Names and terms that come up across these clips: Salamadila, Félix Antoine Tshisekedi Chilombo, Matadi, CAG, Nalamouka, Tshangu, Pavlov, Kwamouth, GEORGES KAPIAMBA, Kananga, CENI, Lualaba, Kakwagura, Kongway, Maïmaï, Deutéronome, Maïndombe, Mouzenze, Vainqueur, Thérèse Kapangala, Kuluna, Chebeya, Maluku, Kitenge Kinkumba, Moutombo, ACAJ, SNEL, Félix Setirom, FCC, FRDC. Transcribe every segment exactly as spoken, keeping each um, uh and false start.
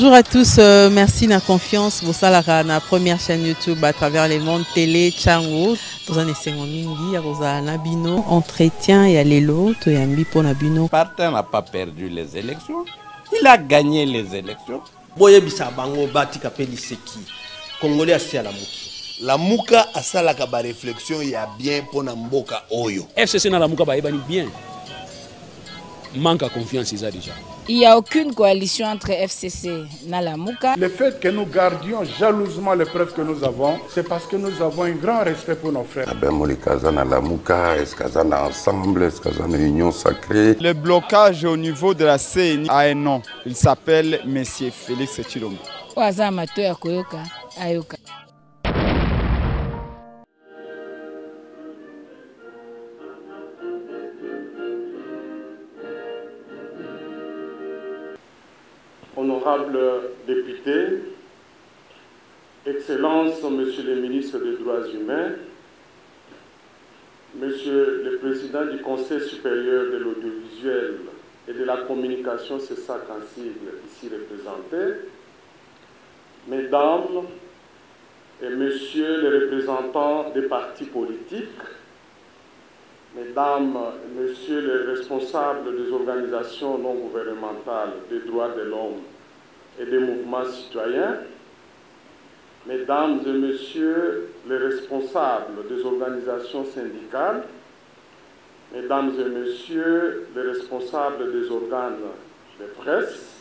Bonjour à tous, euh, merci de la confiance. Vous savez, la première chaîne YouTube à travers le monde, télé, Tshangu. Vous avez essayé de vous faire un entretien et aller l'autre. Le parti n'a pas perdu les élections. Il a gagné les élections. La Mouka a sa la réflexion, il y a bien pour la Mouka Oyo. F C C na la Mouka ba ebani bien. Manque à confiance, ils ont déjà. Il n'y a aucune coalition entre F C C et Nalamouka. Le fait que nous gardions jalousement les preuves que nous avons, c'est parce que nous avons un grand respect pour nos frères. Le blocage au niveau de la C E N I a un nom. Il s'appelle M. Félix Setirom. Honorables députés, Excellences, Monsieur le ministre des Droits humains, Monsieur le Président du Conseil supérieur de l'audiovisuel et de la communication, C S A C en sigle, ici représenté, Mesdames et Messieurs les représentants des partis politiques, Mesdames et Messieurs les responsables des organisations non gouvernementales des droits de l'homme et des mouvements citoyens, Mesdames et Messieurs les responsables des organisations syndicales, Mesdames et Messieurs les responsables des organes de presse,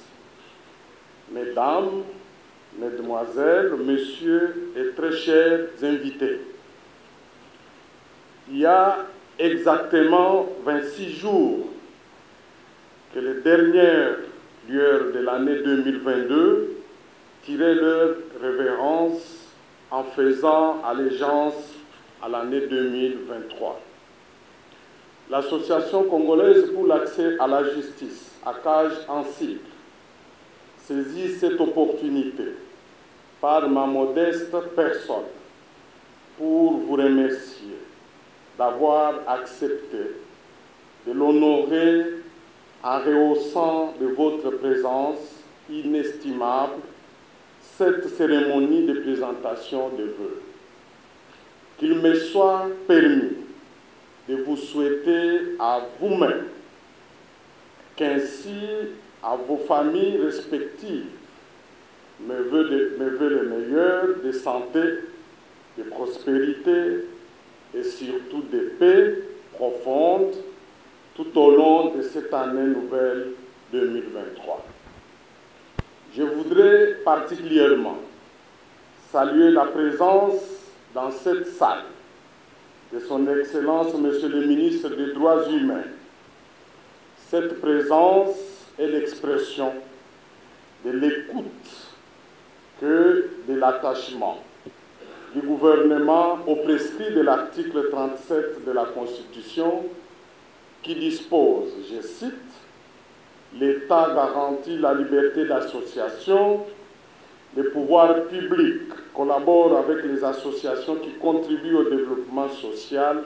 Mesdames, Mesdemoiselles, Messieurs et très chers invités. Il y a exactement vingt-six jours que les dernières lueurs de l'année deux mille vingt-deux tiraient leur révérence en faisant allégeance à l'année deux mille vingt-trois. L'Association congolaise pour l'accès à la justice, A C A J en sigle, saisit cette opportunité par ma modeste personne pour vous remercier d'avoir accepté de l'honorer en rehaussant de votre présence inestimable cette cérémonie de présentation de vœux. Qu'il me soit permis de vous souhaiter à vous-même qu'ainsi à vos familles respectives mes vœux les meilleurs de santé, de prospérité, et surtout de paix profonde tout au long de cette année nouvelle deux mille vingt-trois. Je voudrais particulièrement saluer la présence dans cette salle de Son Excellence Monsieur le Ministre des Droits humains. Cette présence est l'expression de l'écoute que de l'attachement du gouvernement au prescrit de l'article trente-sept de la Constitution qui dispose, je cite, « L'État garantit la liberté d'association, les pouvoirs publics collaborent avec les associations qui contribuent au développement social,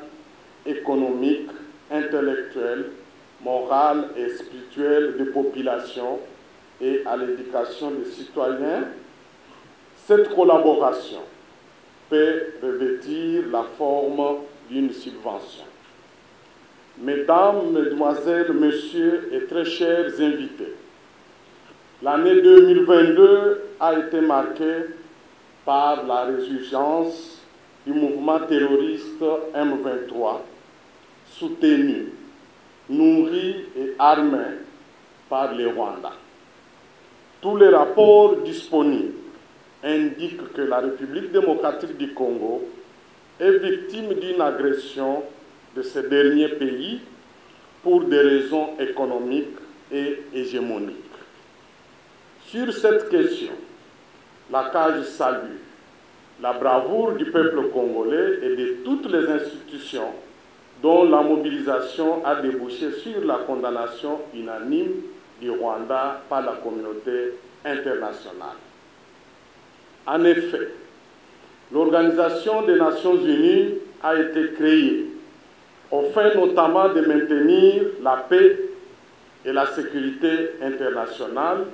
économique, intellectuel, moral et spirituel des populations et à l'éducation des citoyens. Cette collaboration peut revêtir la forme d'une subvention. » Mesdames, Mesdemoiselles, Messieurs et très chers invités, l'année deux mille vingt-deux a été marquée par la résurgence du mouvement terroriste M vingt-trois, soutenu, nourri et armé par les Rwandais. Tous les rapports disponibles indique que la République démocratique du Congo est victime d'une agression de ce dernier pays pour des raisons économiques et hégémoniques. Sur cette question, la C A G salue la bravoure du peuple congolais et de toutes les institutions dont la mobilisation a débouché sur la condamnation unanime du Rwanda par la communauté internationale. En effet, l'Organisation des Nations Unies a été créée, au fin notamment de maintenir la paix et la sécurité internationale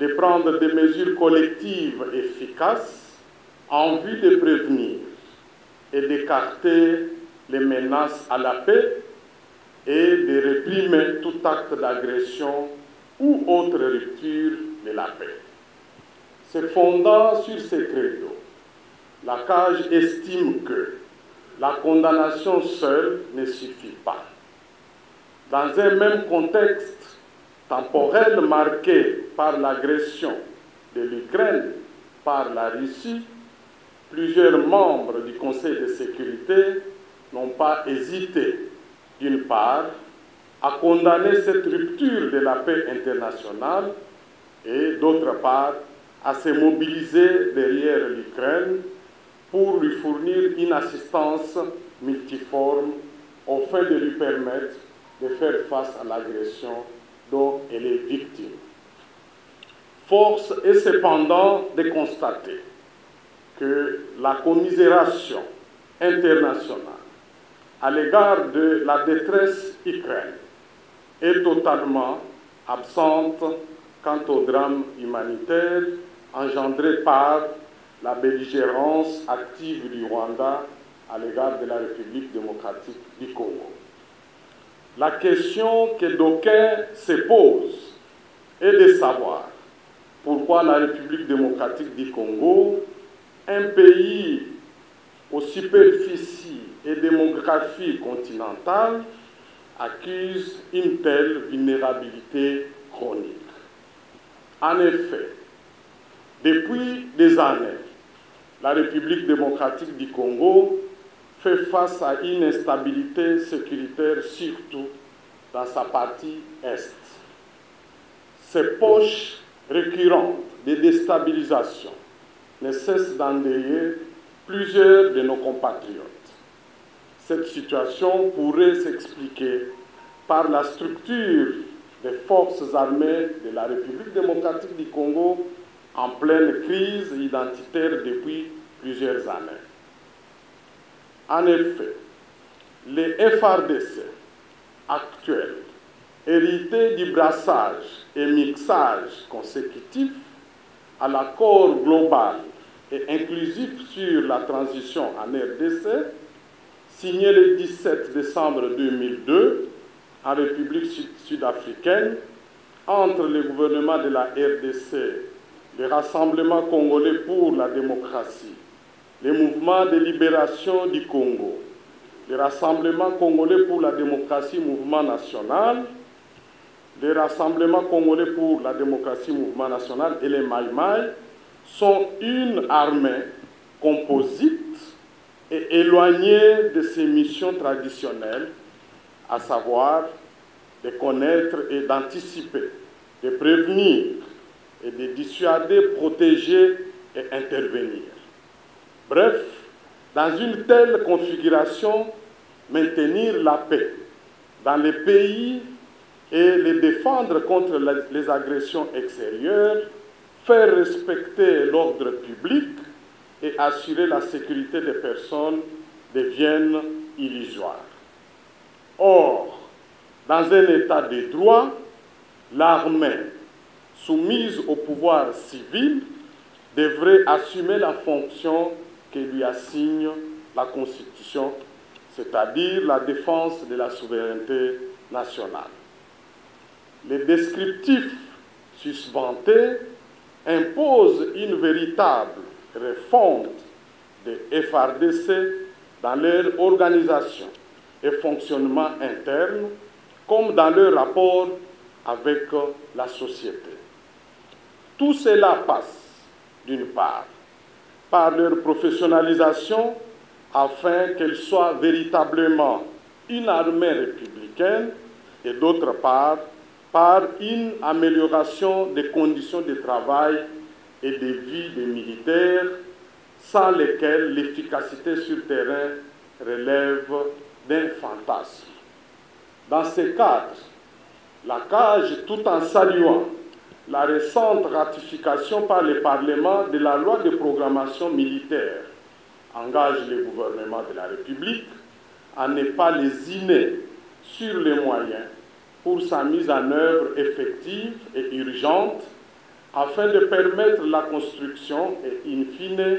de prendre des mesures collectives efficaces en vue de prévenir et d'écarter les menaces à la paix et de réprimer tout acte d'agression ou autre rupture de la paix. Se fondant sur ces credos, la C A G estime que la condamnation seule ne suffit pas. Dans un même contexte temporel marqué par l'agression de l'Ukraine par la Russie, plusieurs membres du Conseil de sécurité n'ont pas hésité, d'une part, à condamner cette rupture de la paix internationale et, d'autre part, à se mobiliser derrière l'Ukraine pour lui fournir une assistance multiforme au fin de lui permettre de faire face à l'agression dont elle est victime. Force est cependant de constater que la commisération internationale à l'égard de la détresse ukrainienne est totalement absente quant au drame humanitaire engendré par la belligérance active du Rwanda à l'égard de la République démocratique du Congo. La question que d'aucuns se posent est de savoir pourquoi la République démocratique du Congo, un pays aux superficies et démographie continentale, accuse une telle vulnérabilité chronique. En effet, depuis des années, la République démocratique du Congo fait face à une instabilité sécuritaire, surtout dans sa partie Est. Ces poches récurrentes de déstabilisation ne cessent d'endeuiller plusieurs de nos compatriotes. Cette situation pourrait s'expliquer par la structure des forces armées de la République démocratique du Congo en pleine crise identitaire depuis plusieurs années. En effet, les F R D C actuels, hérités du brassage et mixage consécutif à l'accord global et inclusif sur la transition en R D C, signé le dix-sept décembre deux mille deux en République sud-africaine entre le gouvernement de la R D C, le Rassemblement congolais pour la démocratie, le mouvement de libération du Congo, le Rassemblement congolais pour la démocratie, mouvement national, le Rassemblement congolais pour la démocratie, mouvement national et les Maïmaï sont une armée composite et éloignée de ses missions traditionnelles, à savoir de connaître et d'anticiper, de prévenir et de dissuader, protéger et intervenir. Bref, dans une telle configuration, maintenir la paix dans les pays et les défendre contre les agressions extérieures, faire respecter l'ordre public et assurer la sécurité des personnes deviennent illusoires. Or, dans un état de droit, l'armée soumise au pouvoir civil devrait assumer la fonction que lui assigne la Constitution, c'est-à-dire la défense de la souveraineté nationale. Les descriptifs susventés imposent une véritable refonte des F R D C dans leur organisation et fonctionnement interne, comme dans leur rapport avec la société. Tout cela passe, d'une part, par leur professionnalisation afin qu'elle soit véritablement une armée républicaine et d'autre part, par une amélioration des conditions de travail et de vie des militaires sans lesquels l'efficacité sur terrain relève d'un fantasme. Dans ce cadre, la C A G, tout en saluant la récente ratification par le Parlement de la loi de programmation militaire, engage le gouvernement de la République à ne pas lésiner sur les moyens pour sa mise en œuvre effective et urgente afin de permettre la construction et, in fine,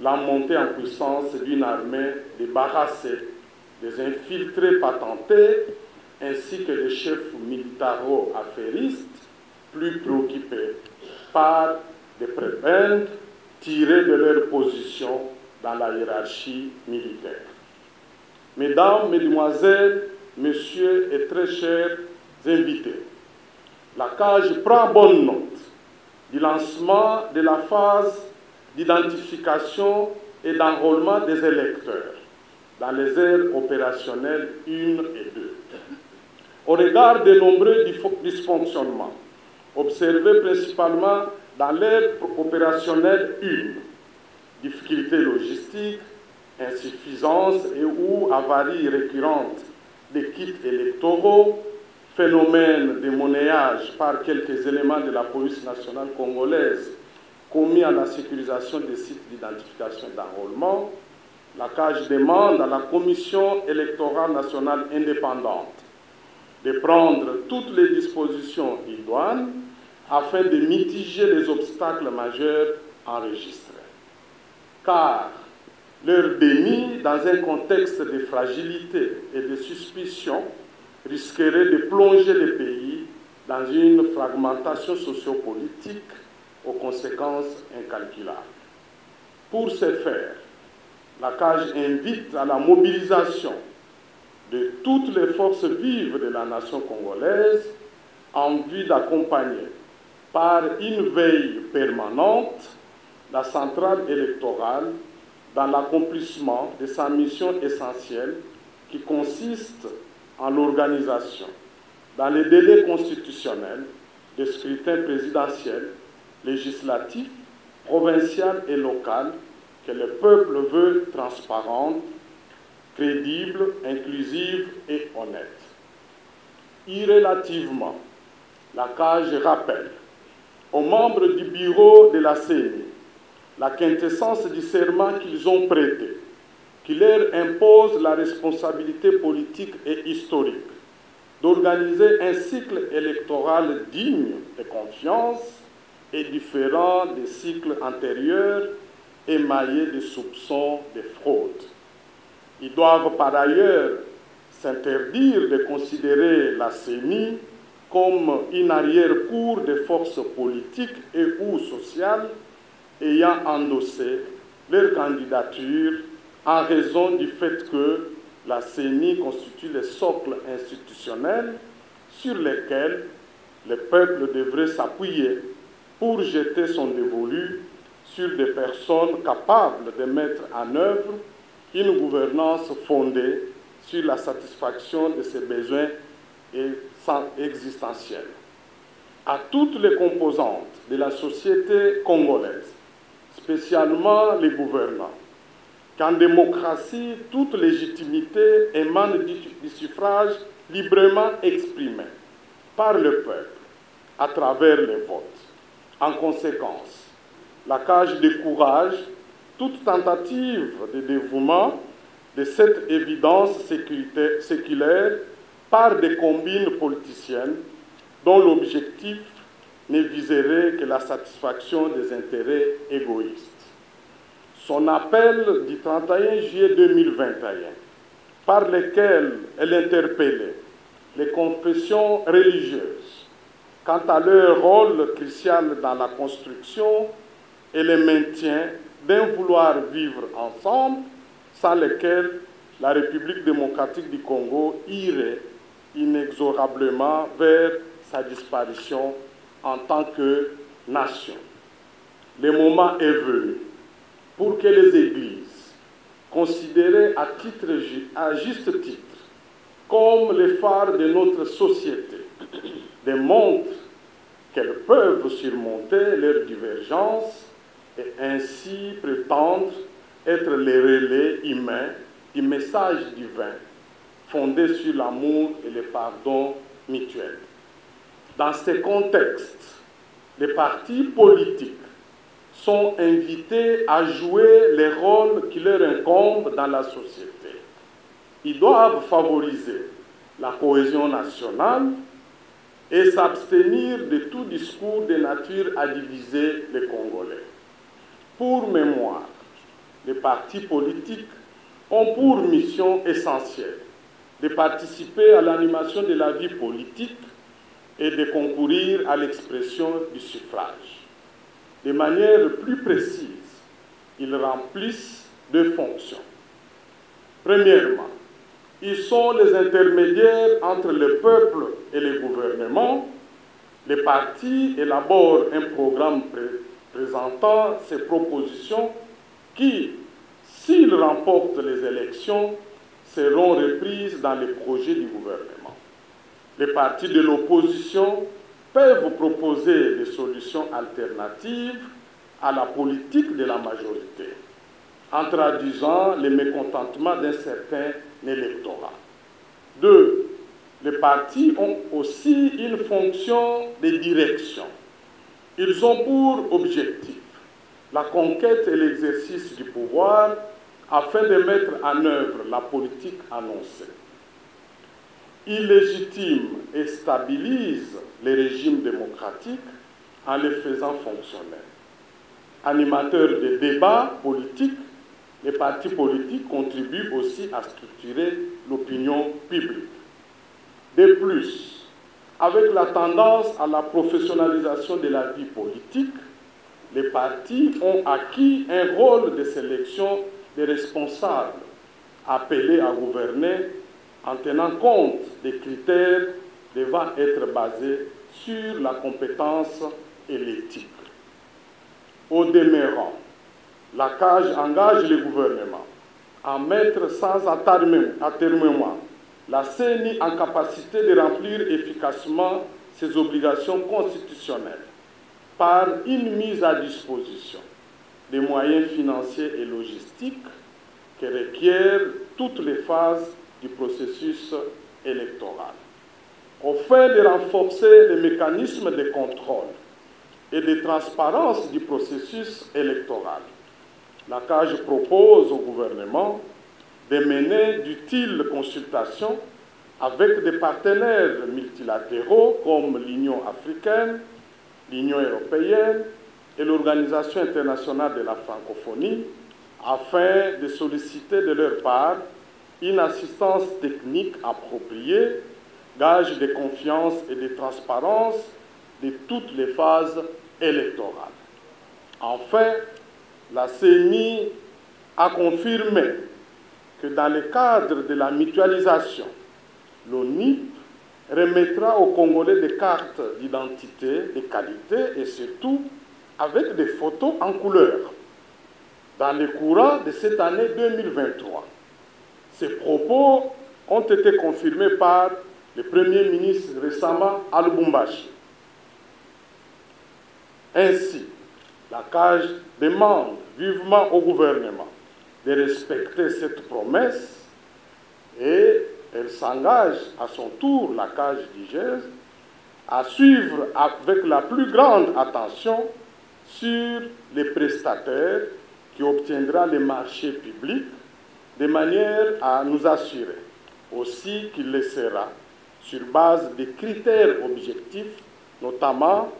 la montée en puissance d'une armée débarrassée des infiltrés patentés ainsi que des chefs militaro-affairistes plus préoccupés par des prébendes tirés de leur position dans la hiérarchie militaire. Mesdames, Mesdemoiselles, Messieurs et très chers invités, la C A G prend bonne note du lancement de la phase d'identification et d'enrôlement des électeurs dans les aires opérationnelles un et deux. Au regard des nombreux dysfonctionnements observés principalement dans l'aire opérationnelle un, difficultés logistiques, insuffisances et ou avaries récurrentes des kits électoraux, phénomène de monnayage par quelques éléments de la police nationale congolaise commis à la sécurisation des sites d'identification et d'enrôlement, la C A G demande à la Commission électorale nationale indépendante de prendre toutes les dispositions idoines afin de mitiger les obstacles majeurs enregistrés. Car leur déni, dans un contexte de fragilité et de suspicion, risquerait de plonger le pays dans une fragmentation sociopolitique aux conséquences incalculables. Pour ce faire, la C A G invite à la mobilisation de toutes les forces vives de la nation congolaise en vue d'accompagner par une veille permanente la centrale électorale dans l'accomplissement de sa mission essentielle qui consiste en l'organisation, dans les délais constitutionnels, des scrutins présidentiels, législatifs, provincial et local, que le peuple veut transparente, crédible, inclusive et honnête. Irrélativement, la C A G rappelle aux membres du bureau de la C E N I la quintessence du serment qu'ils ont prêté, qui leur impose la responsabilité politique et historique d'organiser un cycle électoral digne de confiance et différent des cycles antérieurs émaillés de soupçons de fraude. Ils doivent par ailleurs s'interdire de considérer la C E N I comme une arrière-cour des forces politiques et ou sociales ayant endossé leur candidature en raison du fait que la C E N I constitue le socle institutionnel sur lequel le peuple devrait s'appuyer pour jeter son dévolu sur des personnes capables de mettre en œuvre une gouvernance fondée sur la satisfaction de ses besoins existentiels. À toutes les composantes de la société congolaise, spécialement les gouvernants, qu'en démocratie, toute légitimité émane du suffrage librement exprimé par le peuple à travers les votes. En conséquence, la C A G décourage toute tentative de dévouement de cette évidence séculaire par des combines politiciennes dont l'objectif ne viserait que la satisfaction des intérêts égoïstes. Son appel du trente et un juillet deux mille vingt et un, par lequel elle interpellait les confessions religieuses quant à leur rôle crucial dans la construction et le maintien d'un vouloir vivre ensemble, sans lequel la République démocratique du Congo irait inexorablement vers sa disparition en tant que nation. Le moment est venu pour que les églises, considérées à, titre, à juste titre comme les phares de notre société, démontrent qu'elles peuvent surmonter leurs divergences et ainsi prétendre être les relais humains du message divin fondé sur l'amour et le pardon mutuel. Dans ce contexte, les partis politiques sont invités à jouer les rôles qui leur incombent dans la société. Ils doivent favoriser la cohésion nationale, et s'abstenir de tout discours de nature à diviser les Congolais. Pour mémoire, les partis politiques ont pour mission essentielle de participer à l'animation de la vie politique et de concourir à l'expression du suffrage. De manière plus précise, ils remplissent deux fonctions. Premièrement, ils sont les intermédiaires entre le peuple et le gouvernement. Les partis élaborent un programme pré- présentant ces propositions qui, s'ils remportent les élections, seront reprises dans les projets du gouvernement. Les partis de l'opposition peuvent proposer des solutions alternatives à la politique de la majorité, en traduisant les mécontentements d'un certain électorat. Deux, les partis ont aussi une fonction de direction. Ils ont pour objectif la conquête et l'exercice du pouvoir afin de mettre en œuvre la politique annoncée. Ils légitiment et stabilisent les régimes démocratiques en les faisant fonctionner. Animateurs de débats politiques, les partis politiques contribuent aussi à structurer l'opinion publique. De plus, avec la tendance à la professionnalisation de la vie politique, les partis ont acquis un rôle de sélection des responsables appelés à gouverner en tenant compte des critères devant être basés sur la compétence et l'éthique. Au demeurant, la C A G engage le gouvernement à mettre sans attermoiement la C E N I en capacité de remplir efficacement ses obligations constitutionnelles par une mise à disposition des moyens financiers et logistiques que requièrent toutes les phases du processus électoral. Au fait de renforcer les mécanismes de contrôle et de transparence du processus électoral, la C A G propose au gouvernement de mener d'utiles consultations avec des partenaires multilatéraux comme l'Union africaine, l'Union européenne et l'Organisation internationale de la francophonie afin de solliciter de leur part une assistance technique appropriée, gage de confiance et de transparence de toutes les phases électorales. Enfin, la C E N I a confirmé que dans le cadre de la mutualisation, l'O N I P remettra aux Congolais des cartes d'identité de qualité et surtout avec des photos en couleur dans le courant de cette année deux mille vingt-trois. Ces propos ont été confirmés par le Premier ministre récemment à Lubumbashi. Ainsi, la C A G demande vivement au gouvernement de respecter cette promesse et elle s'engage à son tour, la C A G d'I G E S, à suivre avec la plus grande attention sur les prestataires qui obtiendra les marchés publics de manière à nous assurer aussi qu'il le sera sur base des critères objectifs, notamment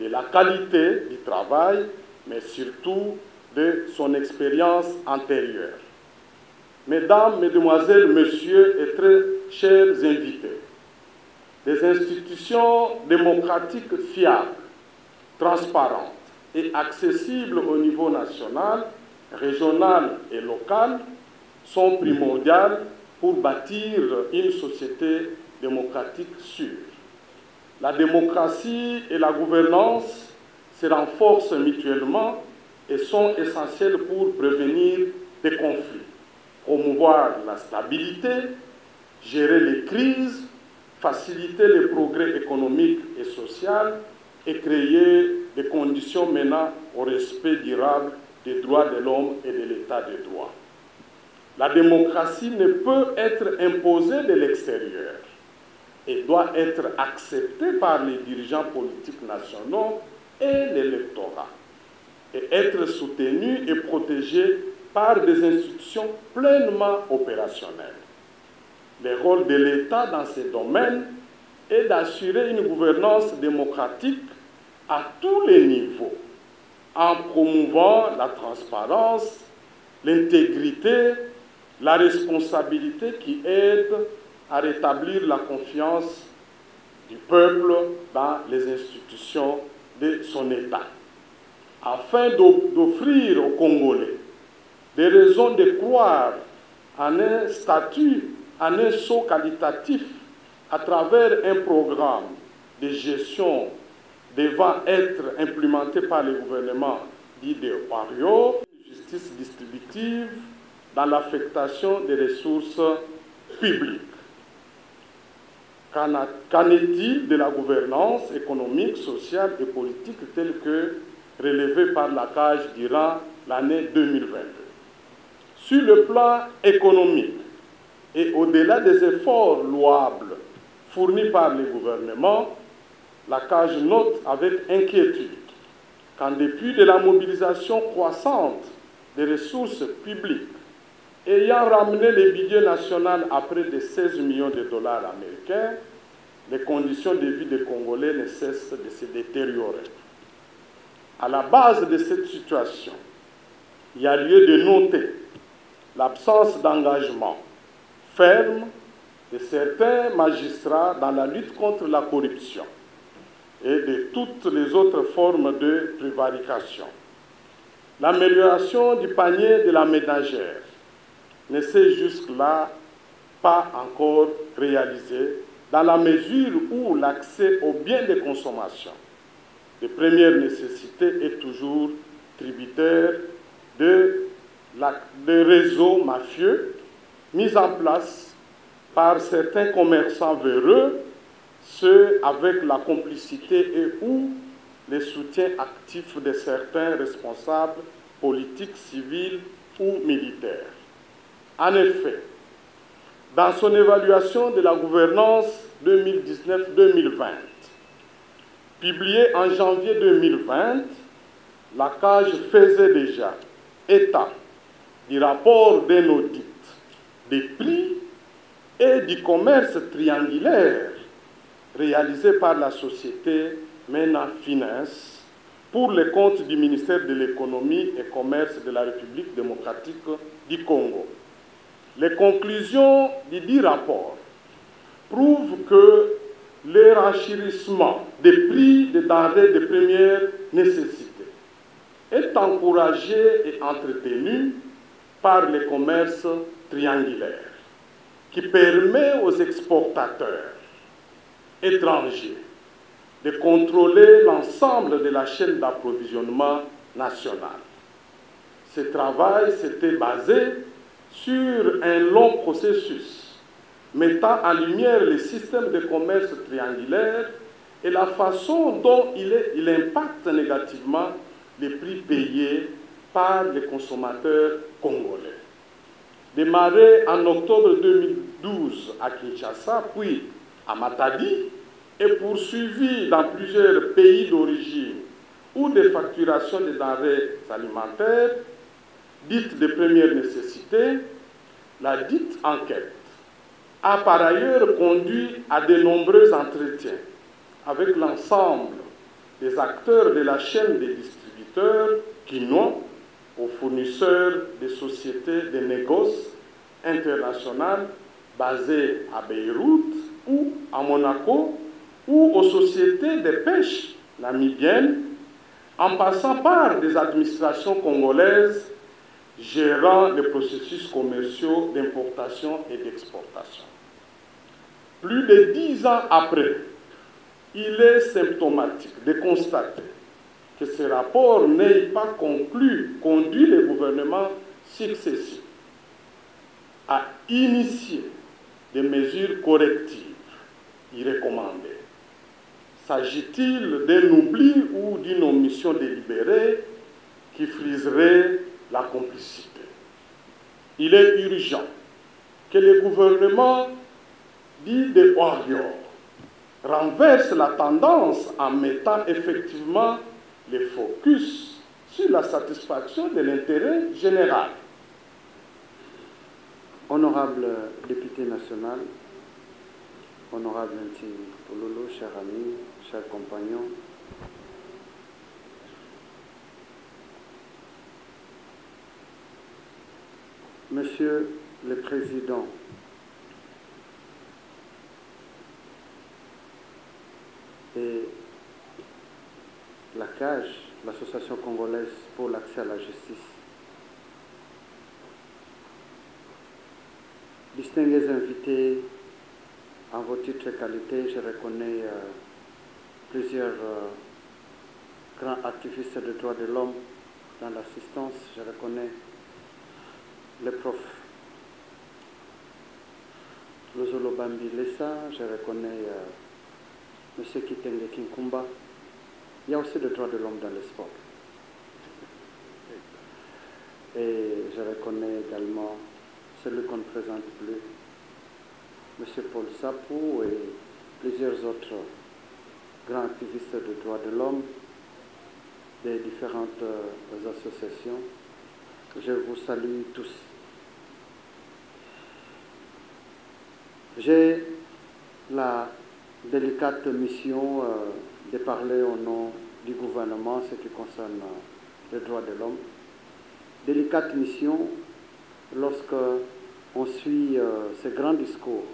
de la qualité du travail, mais surtout de son expérience antérieure. Mesdames, Mesdemoiselles, Messieurs et très chers invités, des institutions démocratiques fiables, transparentes et accessibles au niveau national, régional et local sont primordiales pour bâtir une société démocratique sûre. La démocratie et la gouvernance se renforcent mutuellement et sont essentielles pour prévenir des conflits, promouvoir la stabilité, gérer les crises, faciliter les progrès économiques et sociaux et créer des conditions menant au respect durable des droits de l'homme et de l'état de droit. La démocratie ne peut être imposée de l'extérieur et doit être acceptée par les dirigeants politiques nationaux et l'électorat, et être soutenue et protégée par des institutions pleinement opérationnelles. Le rôle de l'État dans ces domaines et d'assurer une gouvernance démocratique à tous les niveaux, en promouvant la transparence, l'intégrité, la responsabilité qui aide à rétablir la confiance du peuple dans les institutions de son État, afin d'offrir aux Congolais des raisons de croire en un statut, en un saut qualitatif à travers un programme de gestion devant être implémenté par le gouvernement dit de Pario, justice distributive dans l'affectation des ressources publiques. Qu'en est-il de la gouvernance économique, sociale et politique telle que relevée par la C A G durant l'année deux mille vingt-deux? Sur le plan économique et au-delà des efforts louables fournis par le gouvernement, la C A G note avec inquiétude qu'en dépit de la mobilisation croissante des ressources publiques ayant ramené le budget national à près de seize millions de dollars américains, les conditions de vie des Congolais ne cessent de se détériorer. À la base de cette situation, il y a lieu de noter l'absence d'engagement ferme de certains magistrats dans la lutte contre la corruption et de toutes les autres formes de prévarication. L'amélioration du panier de la ménagère ne s'est jusque-là pas encore réalisée dans la mesure où l'accès aux biens de consommation de première nécessité est toujours tributaire de la, des réseaux mafieux mis en place par certains commerçants véreux, ceux avec la complicité et ou le soutien actif de certains responsables politiques, civils ou militaires. En effet, dans son évaluation de la gouvernance deux mille dix-neuf deux mille vingt, publiée en janvier deux mille vingt, la C A G faisait déjà état du rapport d'un audit des prix et du commerce triangulaire réalisé par la société Mena Finance pour le compte du ministère de l'Économie et Commerce de la République démocratique du Congo. Les conclusions du dit rapport prouvent que l'enrichissement des prix des denrées de première nécessité est encouragé et entretenu par les commerces triangulaires, qui permet aux exportateurs étrangers de contrôler l'ensemble de la chaîne d'approvisionnement nationale. Ce travail s'était basé sur un long processus mettant en lumière le système de commerce triangulaire et la façon dont il, est, il impacte négativement les prix payés par les consommateurs congolais. Démarré en octobre deux mille douze à Kinshasa, puis à Matadi, et poursuivi dans plusieurs pays d'origine ou de facturation des denrées alimentaires dite de première nécessité, la dite enquête a par ailleurs conduit à de nombreux entretiens avec l'ensemble des acteurs de la chaîne des distributeurs qui n'ont aux fournisseurs des sociétés de négoces internationales basées à Beyrouth ou à Monaco ou aux sociétés de pêche namibiennes en passant par des administrations congolaises gérant les processus commerciaux d'importation et d'exportation. Plus de dix ans après, il est symptomatique de constater que ce rapport n'ait pas conclu, conduit les gouvernements successifs à initier des mesures correctives y recommandées. S'agit-il d'un oubli ou d'une omission délibérée qui friserait la complicité? Il est urgent que le gouvernement dit de Warrior renverse la tendance en mettant effectivement le focus sur la satisfaction de l'intérêt général. Honorable député national, Honorable Intime Pololo, cher ami, cher compagnon, Monsieur le Président, et la CAGE, l'Association congolaise pour l'accès à la justice. Distingués invités, en vos titres et qualités, je reconnais euh, plusieurs euh, grands activistes des droits de l'homme dans l'assistance. Je reconnais les profs Lozolo Bambi Lessa, je reconnais euh, M. Kitenge Kinkumba. Il y a aussi des droits de l'homme dans le sport. Et je reconnais également celui qu'on ne présente plus, M. Paul Sapou et plusieurs autres grands activistes des droits de l'homme des différentes euh, associations. Je vous salue tous. J'ai la délicate mission euh, de parler au nom du gouvernement ce qui concerne euh, les droits de l'homme. Délicate mission lorsque on suit euh, ce grand discours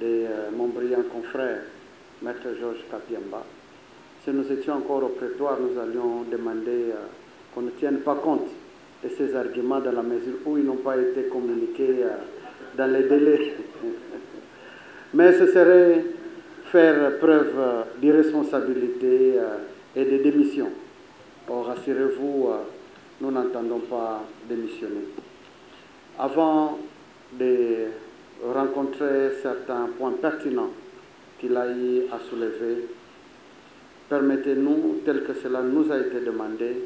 de euh, mon brillant confrère, Maître Georges Kapiamba. Si nous étions encore au prétoire, nous allions demander euh, qu'on ne tienne pas compte de ces arguments dans la mesure où ils n'ont pas été communiqués euh, dans les délais. Mais ce serait faire preuve euh, d'irresponsabilité euh, et de démission. Or, rassurez-vous, euh, nous n'entendons pas démissionner. Avant de rencontrer certains points pertinents qu'il a eu à soulever, permettez-nous, tel que cela nous a été demandé,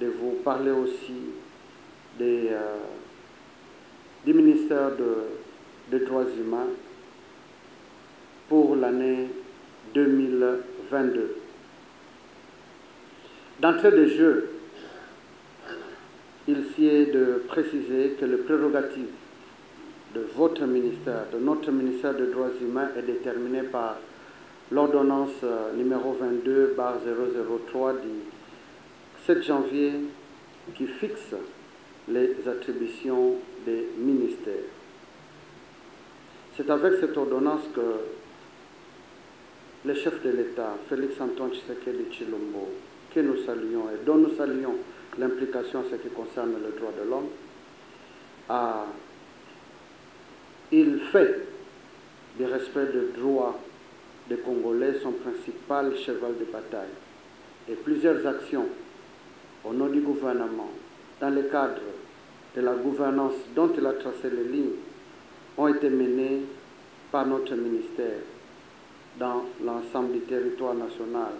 de vous parler aussi des, euh, du ministère des de droits humains pour l'année deux mille vingt-deux. D'entrée de jeu, il s'y est de préciser que le prérogative de votre ministère, de notre ministère des droits humains, est déterminé par l'ordonnance numéro vingt-deux barre zéro zéro trois du sept janvier qui fixe les attributions des ministères. C'est avec cette ordonnance que le chef de l'État, Félix Antoine Tshisekedi Chilombo, que nous saluons et dont nous saluons l'implication en ce qui concerne le droit de l'homme, a, il fait du respect des droits des Congolais son principal cheval de bataille. Et plusieurs actions au nom du gouvernement, dans le cadre de la gouvernance dont il a tracé les lignes, ont été menées par notre ministère dans l'ensemble du territoire national,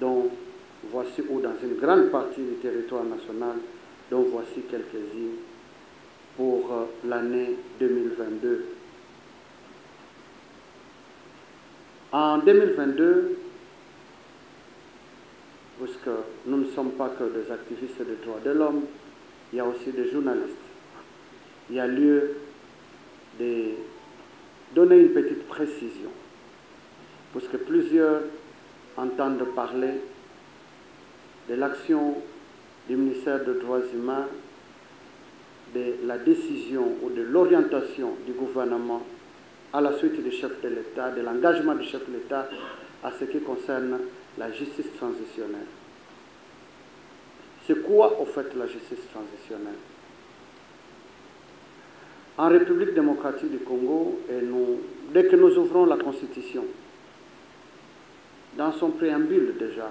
dont voici, ou dans une grande partie du territoire national, dont voici quelques-unes pour euh, l'année deux mille vingt-deux. En deux mille vingt-deux, puisque nous ne sommes pas que des activistes des droits de l'homme, il y a aussi des journalistes. Il y a lieu de donner une petite précision, puisque plusieurs entendent parler de l'action du ministère des droits humains, de la décision ou de l'orientation du gouvernement à la suite du chef de l'État, de l'engagement du chef de l'État à ce qui concerne la justice transitionnelle. C'est quoi, au fait, la justice transitionnelle? En République démocratique du Congo, et nous, dès que nous ouvrons la Constitution, dans son préambule déjà,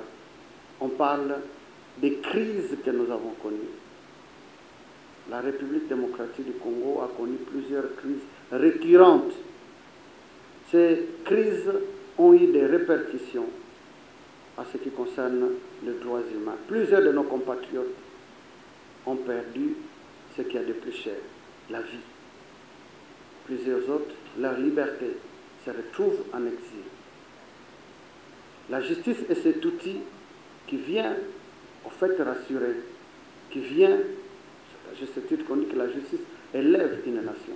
on parle des crises que nous avons connues. La République démocratique du Congo a connu plusieurs crises récurrentes. Ces crises ont eu des répercussions à ce qui concerne les droits humains. Plusieurs de nos compatriotes ont perdu ce qu'il y a de plus cher, la vie. Plusieurs autres, leur liberté, se retrouve en exil. La justice est cet outil qui vient, en fait, rassurer, qui vient, c'est à juste titre qu'on dit que la justice élève une nation.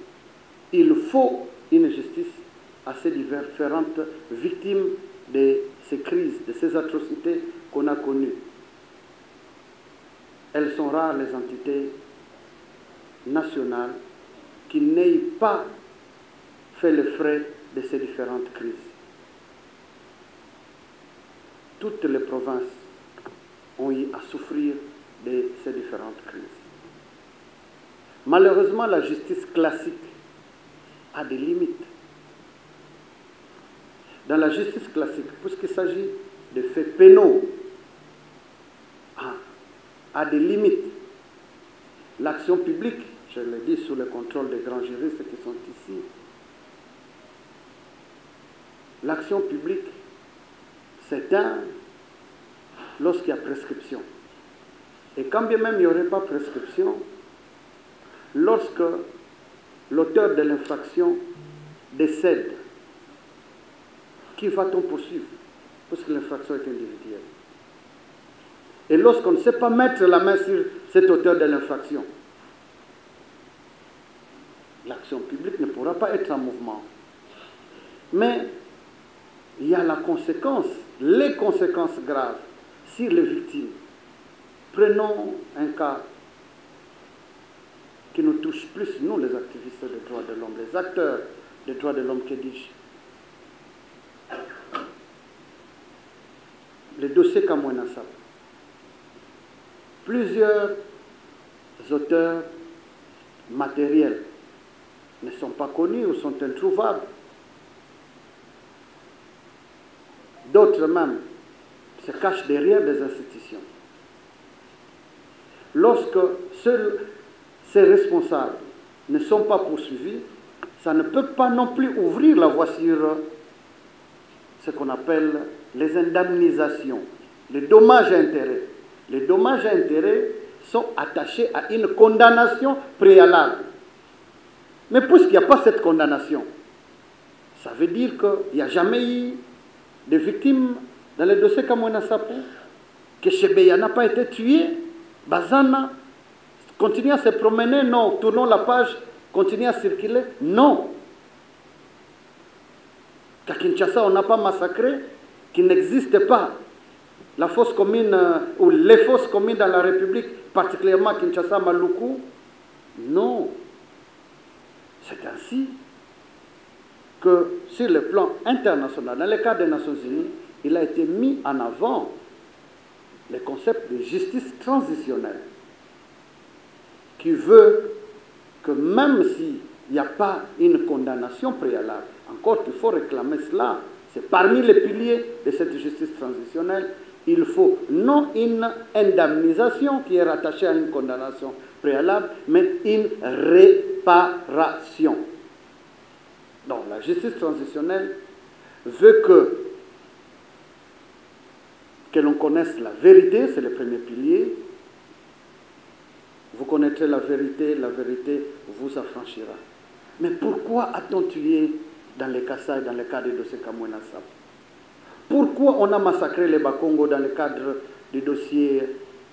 Il faut une justice à ces différentes victimes de ces crises, de ces atrocités qu'on a connues. Elles sont rares les entités nationales qui n'aient pas fait les frais de ces différentes crises. Toutes les provinces ont eu à souffrir de ces différentes crises. Malheureusement, la justice classique a des limites. Dans la justice classique, puisqu'il s'agit de faits pénaux, a des limites. L'action publique, je le dis sous le contrôle des grands juristes qui sont ici, l'action publique s'éteint lorsqu'il y a prescription. Et quand bien même il n'y aurait pas prescription, lorsque l'auteur de l'infraction décède, qui va-t-on poursuivre? Parce que l'infraction est individuelle. Et lorsqu'on ne sait pas mettre la main sur cet auteur de l'infraction, l'action publique ne pourra pas être en mouvement. Mais il y a la conséquence, les conséquences graves sur les victimes. Prenons un cas qui nous touche plus, nous les activistes des droits de l'homme, les acteurs des droits de l'homme, que dis-je? Le dossier Kamouenassa. Plusieurs auteurs matériels ne sont pas connus ou sont introuvables. D'autres même se cachent derrière des institutions. Lorsque seuls ces responsables ne sont pas poursuivis, ça ne peut pas non plus ouvrir la voie sur ce qu'on appelle les indemnisations, les dommages à intérêt. Les dommages à intérêt sont attachés à une condamnation préalable. Mais puisqu'il n'y a pas cette condamnation, ça veut dire qu'il n'y a jamais eu de victimes dans le dossier Kamouenassapo, que Chebeya n'a pas été tué, Bazana continue à se promener, non, tournons la page, continue à circuler, non. Qu'à Kinshasa, on n'a pas massacré, qu'il n'existe pas. La fosse commune, euh, ou les fosses communes dans la République, particulièrement Kinshasa, Maluku, non. C'est ainsi que sur le plan international, dans le cadre des Nations Unies, il a été mis en avant le concept de justice transitionnelle, qui veut que même s'il n'y a pas une condamnation préalable, encore qu'il faut réclamer cela, c'est parmi les piliers de cette justice transitionnelle, il faut non une indemnisation qui est rattachée à une condamnation préalable, mais une réparation. Donc la justice transitionnelle veut que, que l'on connaisse la vérité, c'est le premier pilier. Vous connaîtrez la vérité, la vérité vous affranchira. Mais pourquoi a-t-on tué dans les Kassai, dans le cadre du dossier Kamouenassapo? Pourquoi on a massacré les Bakongo dans le cadre du dossier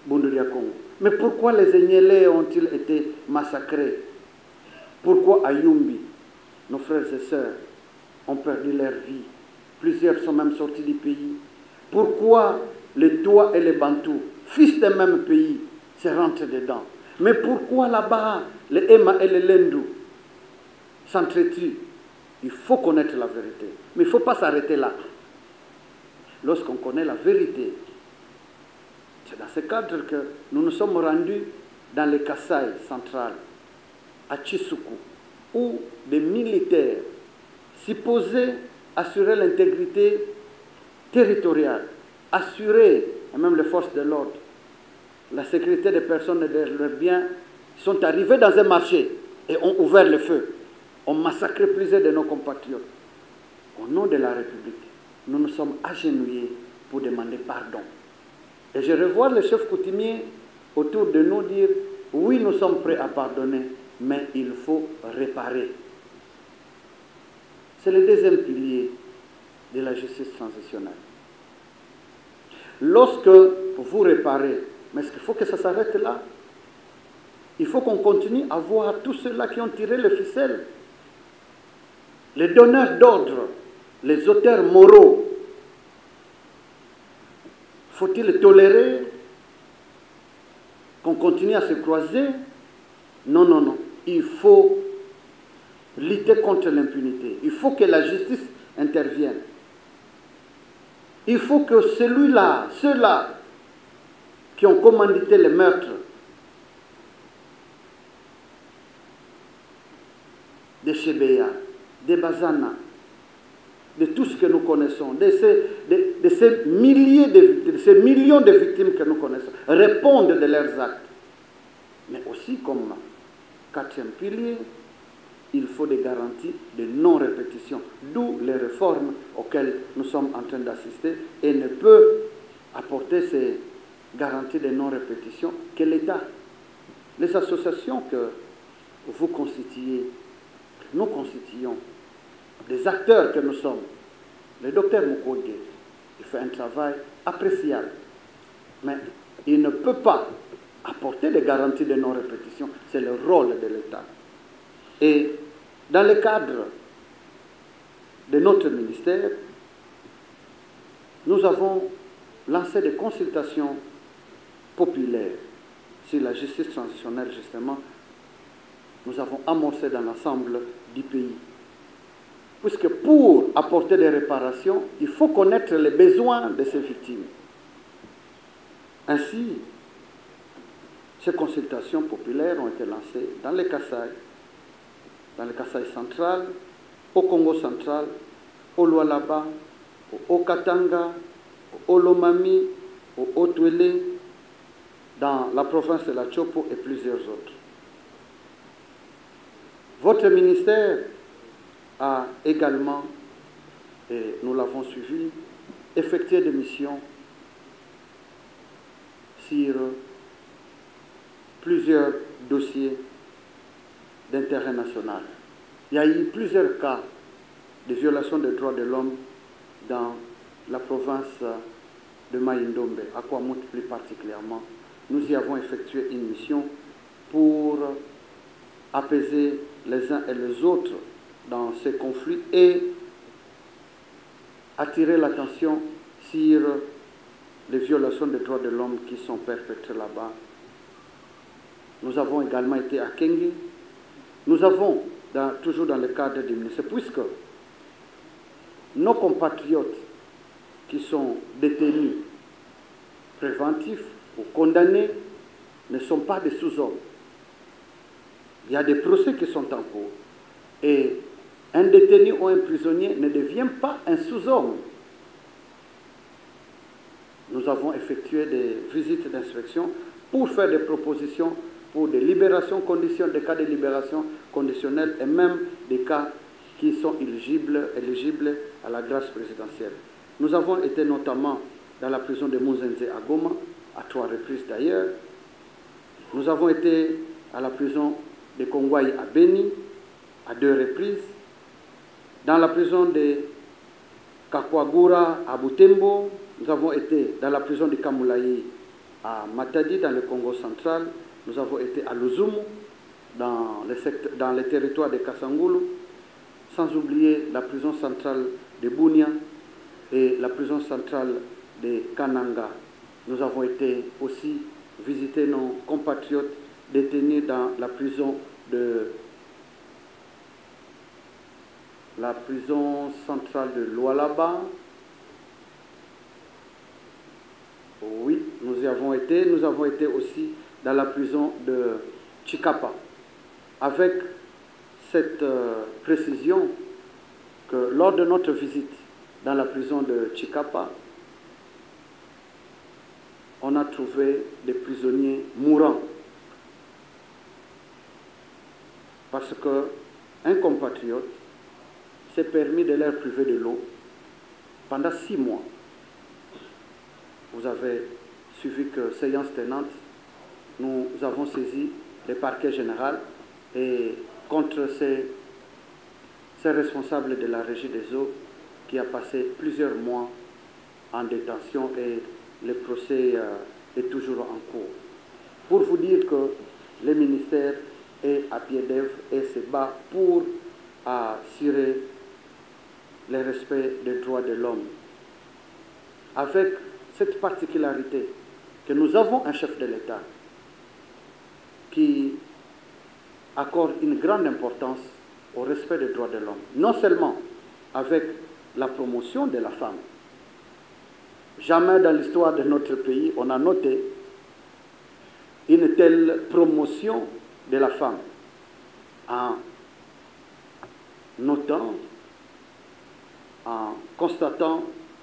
Bunduria Congo? Mais pourquoi les Enyelé ont-ils été massacrés? Pourquoi à Yumbi, nos frères et sœurs ont perdu leur vie? Plusieurs sont même sortis du pays. Pourquoi les Tois et les Bantous, fils d'un même pays, se rentrent dedans? Mais pourquoi là-bas, les Ema et les Lendu s'entretuent? Il faut connaître la vérité, mais il ne faut pas s'arrêter là. Lorsqu'on connaît la vérité, c'est dans ce cadre que nous nous sommes rendus dans les Kassai central, à Chisuku, où des militaires supposés assurer l'intégrité territoriale, assurer, et même les forces de l'ordre, la sécurité des personnes et de leurs biens, sont arrivés dans un marché et ont ouvert le feu. On massacrait plusieurs de nos compatriotes. Au nom de la République, nous nous sommes agenouillés pour demander pardon. Et je revois les chefs coutumiers autour de nous dire « Oui, nous sommes prêts à pardonner, mais il faut réparer. » C'est le deuxième pilier de la justice transitionnelle. Lorsque vous réparez, mais est-ce qu'il faut que ça s'arrête là? Il faut qu'on continue à voir tous ceux-là qui ont tiré les ficelles. les donneurs d'ordre, les auteurs moraux, faut-il tolérer qu'on continue à se croiser? Non, non, non. Il faut lutter contre l'impunité. Il faut que la justice intervienne. Il faut que celui-là, ceux-là qui ont commandité les meurtres de Chebeya, de Bazana, de tout ce que nous connaissons, de ces, de, de ces milliers de, de ces millions de victimes que nous connaissons, répondent de leurs actes. Mais aussi comme quatrième pilier, il faut des garanties de non-répétition, d'où les réformes auxquelles nous sommes en train d'assister et ne peut apporter ces garanties de non-répétition que l'État. Les associations que vous constituez, nous constituons, des acteurs que nous sommes, le docteur Mukwege, il fait un travail appréciable, mais il ne peut pas apporter des garanties de non-répétition, c'est le rôle de l'État. Et dans le cadre de notre ministère, nous avons lancé des consultations populaires sur la justice transitionnelle, justement, nous avons amorcé dans l'ensemble du pays. Puisque pour apporter des réparations, il faut connaître les besoins de ces victimes. Ainsi, ces consultations populaires ont été lancées dans le Kasaï, dans le Kasaï central, au Congo central, au Lualaba, au Katanga, au Lomami, au Otwele, dans la province de la Tchopo et plusieurs autres. Votre ministère a également, et nous l'avons suivi, effectué des missions sur plusieurs dossiers d'intérêt national. Il y a eu plusieurs cas de violation des droits de l'homme dans la province de Maïndombe, à Kwamouth plus particulièrement. Nous y avons effectué une mission pour apaiser les uns et les autres dans ces conflits et attirer l'attention sur les violations des droits de l'homme qui sont perpétrées là-bas. Nous avons également été à Kenge. Nous avons, dans, toujours dans le cadre du ministère, puisque nos compatriotes qui sont détenus préventifs ou condamnés ne sont pas des sous-hommes. Il y a des procès qui sont en cours. Et un détenu ou un prisonnier ne devient pas un sous-homme. Nous avons effectué des visites d'inspection pour faire des propositions pour des libérations conditionnelles, des cas de libération conditionnelle et même des cas qui sont éligibles, éligibles à la grâce présidentielle. Nous avons été notamment dans la prison de Mouzenze à Goma, à trois reprises d'ailleurs. Nous avons été à la prison de Kongway à Beni, à deux reprises, dans la prison de Kakwagura à Butembo, nous avons été dans la prison de Kamulayi à Matadi, dans le Congo central, nous avons été à Luzumu, dans le, secteur, dans le territoire de Kasangulu, sans oublier la prison centrale de Bunia et la prison centrale de Kananga. Nous avons été aussi visiter nos compatriotes détenus dans la prison de la prison centrale de Lualaba. Oui, nous y avons été. Nous avons été aussi dans la prison de Tchikapa. Avec cette euh, précision que lors de notre visite dans la prison de Tchikapa, on a trouvé des prisonniers mourants. Parce qu'un compatriote s'est permis de leur priver de l'eau pendant six mois. Vous avez suivi que, séance tenante, nous avons saisi le parquet général et contre ces, ces responsables de la régie des eaux qui a passé plusieurs mois en détention et le procès euh, est toujours en cours. Pour vous dire que le ministère est à pied d'œuvre et se bat pour assurer le respect des droits de l'homme. Avec cette particularité que nous avons un chef de l'État qui accorde une grande importance au respect des droits de l'homme, non seulement avec la promotion de la femme. Jamais dans l'histoire de notre pays on a noté une telle promotion de la femme en notant, en constatant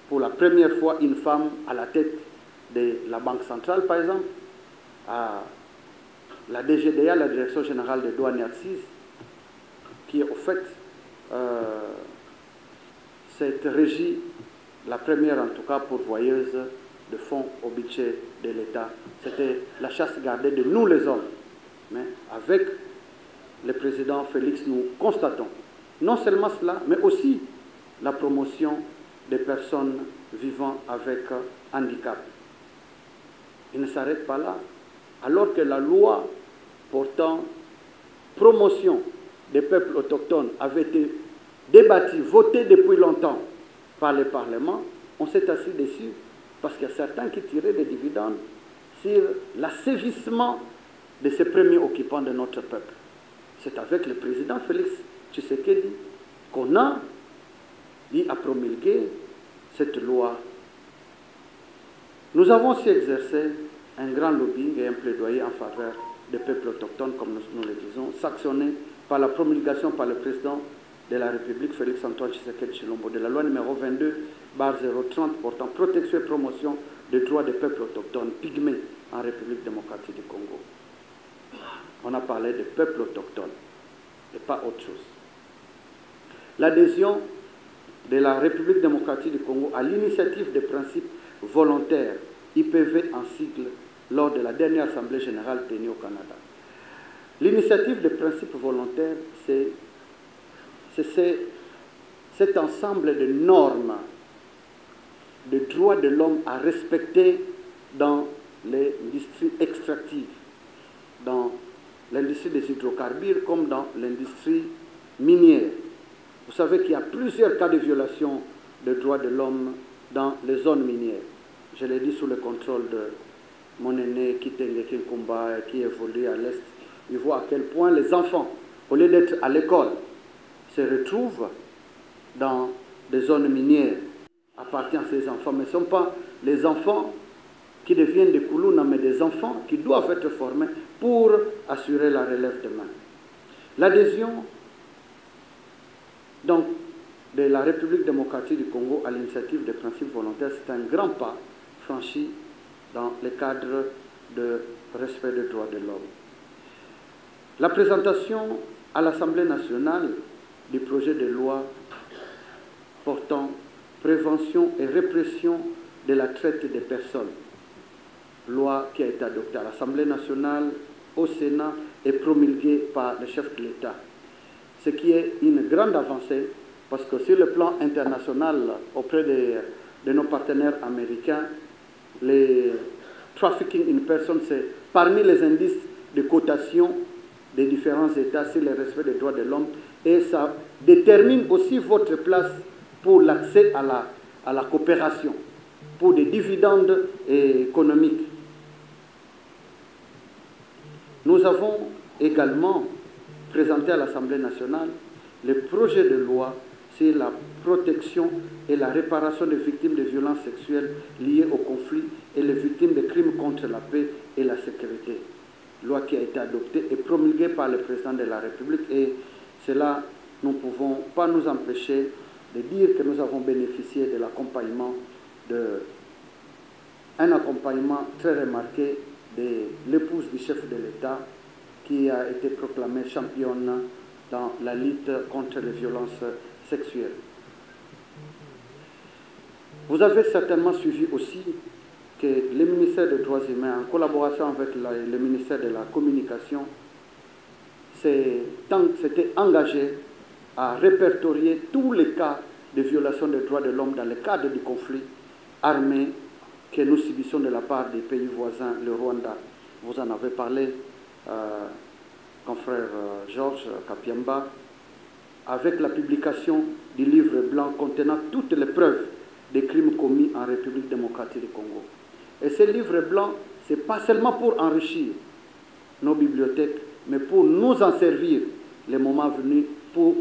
pour la première fois une femme à la tête de la Banque centrale, par exemple, à la D G D A, la Direction générale des douanes et Assises, qui est au fait euh, cette régie, la première en tout cas pourvoyeuse de fonds au budget de l'État. C'était la chasse gardée de nous les hommes. Mais avec le président Félix, nous constatons non seulement cela, mais aussi la promotion des personnes vivant avec handicap. Il ne s'arrête pas là, alors que la loi portant promotion des peuples autochtones avait été débattue, votée depuis longtemps par le Parlement. On s'est assis dessus parce qu'il y a certains qui tiraient des dividendes sur l'assévissement de ces premiers occupants de notre peuple. C'est avec le président Félix Tshisekedi qu'on a dit à promulguer cette loi. Nous avons aussi exercé un grand lobbying et un plaidoyer en faveur des peuples autochtones, comme nous, nous le disons, sanctionné par la promulgation par le président de la République, Félix Antoine Tshisekedi Chilombo, de la loi numéro vingt-deux barre zéro trente portant protection et promotion des droits des peuples autochtones pygmées en République démocratique du Congo. On a parlé de peuples autochtones et pas autre chose. L'adhésion de la République démocratique du Congo à l'initiative des principes volontaires I P V en sigle lors de la dernière Assemblée générale tenue au Canada. L'initiative des principes volontaires, c'est cet ensemble de normes, de droits de l'homme à respecter dans l'industrie extractive, dans l'industrie des hydrocarbures comme dans l'industrie minière. Vous savez qu'il y a plusieurs cas de violation des droits de l'homme dans les zones minières. Je l'ai dit sous le contrôle de mon aîné Kitenge Kinkumba qui évolue à l'Est. Il voit à quel point les enfants, au lieu d'être à l'école, se retrouvent dans des zones minières appartenant à ces enfants. Mais ce ne sont pas les enfants qui deviennent des koulouna, mais des enfants qui doivent être formés pour assurer la relève demain. L'adhésion donc de la République démocratique du Congo à l'initiative des principes volontaires, c'est un grand pas franchi dans le cadre de respect des droits de l'homme. La présentation à l'Assemblée nationale du projet de loi portant prévention et répression de la traite des personnes, loi qui a été adoptée à l'Assemblée nationale, au Sénat et promulguée par le chef de l'État, ce qui est une grande avancée parce que sur le plan international, auprès de, de nos partenaires américains, les trafficking in person, c'est parmi les indices de cotation des différents États sur le respect des droits de l'homme et ça détermine aussi votre place pour l'accès à la, à la coopération, pour des dividendes économiques. Nous avons également présenté à l'Assemblée nationale le projet de loi sur la protection et la réparation des victimes de violences sexuelles liées au conflit et les victimes de crimes contre la paix et la sécurité. Loi qui a été adoptée et promulguée par le président de la République et cela, nous ne pouvons pas nous empêcher de dire que nous avons bénéficié de l'accompagnement, d'un accompagnement très remarqué de l'épouse du chef de l'État qui a été proclamée championne dans la lutte contre les violences sexuelles. Vous avez certainement suivi aussi que le ministère des Droits humains, en collaboration avec le ministère de la Communication, s'était engagé à répertorier tous les cas de violation des droits de l'homme dans le cadre du conflit armé que nous subissons de la part des pays voisins, le Rwanda. Vous en avez parlé, euh, confrère euh, Georges Kapiamba, avec la publication du livre blanc contenant toutes les preuves des crimes commis en République démocratique du Congo. Et ce livre blanc, ce n'est pas seulement pour enrichir nos bibliothèques, mais pour nous en servir le moment venu, pour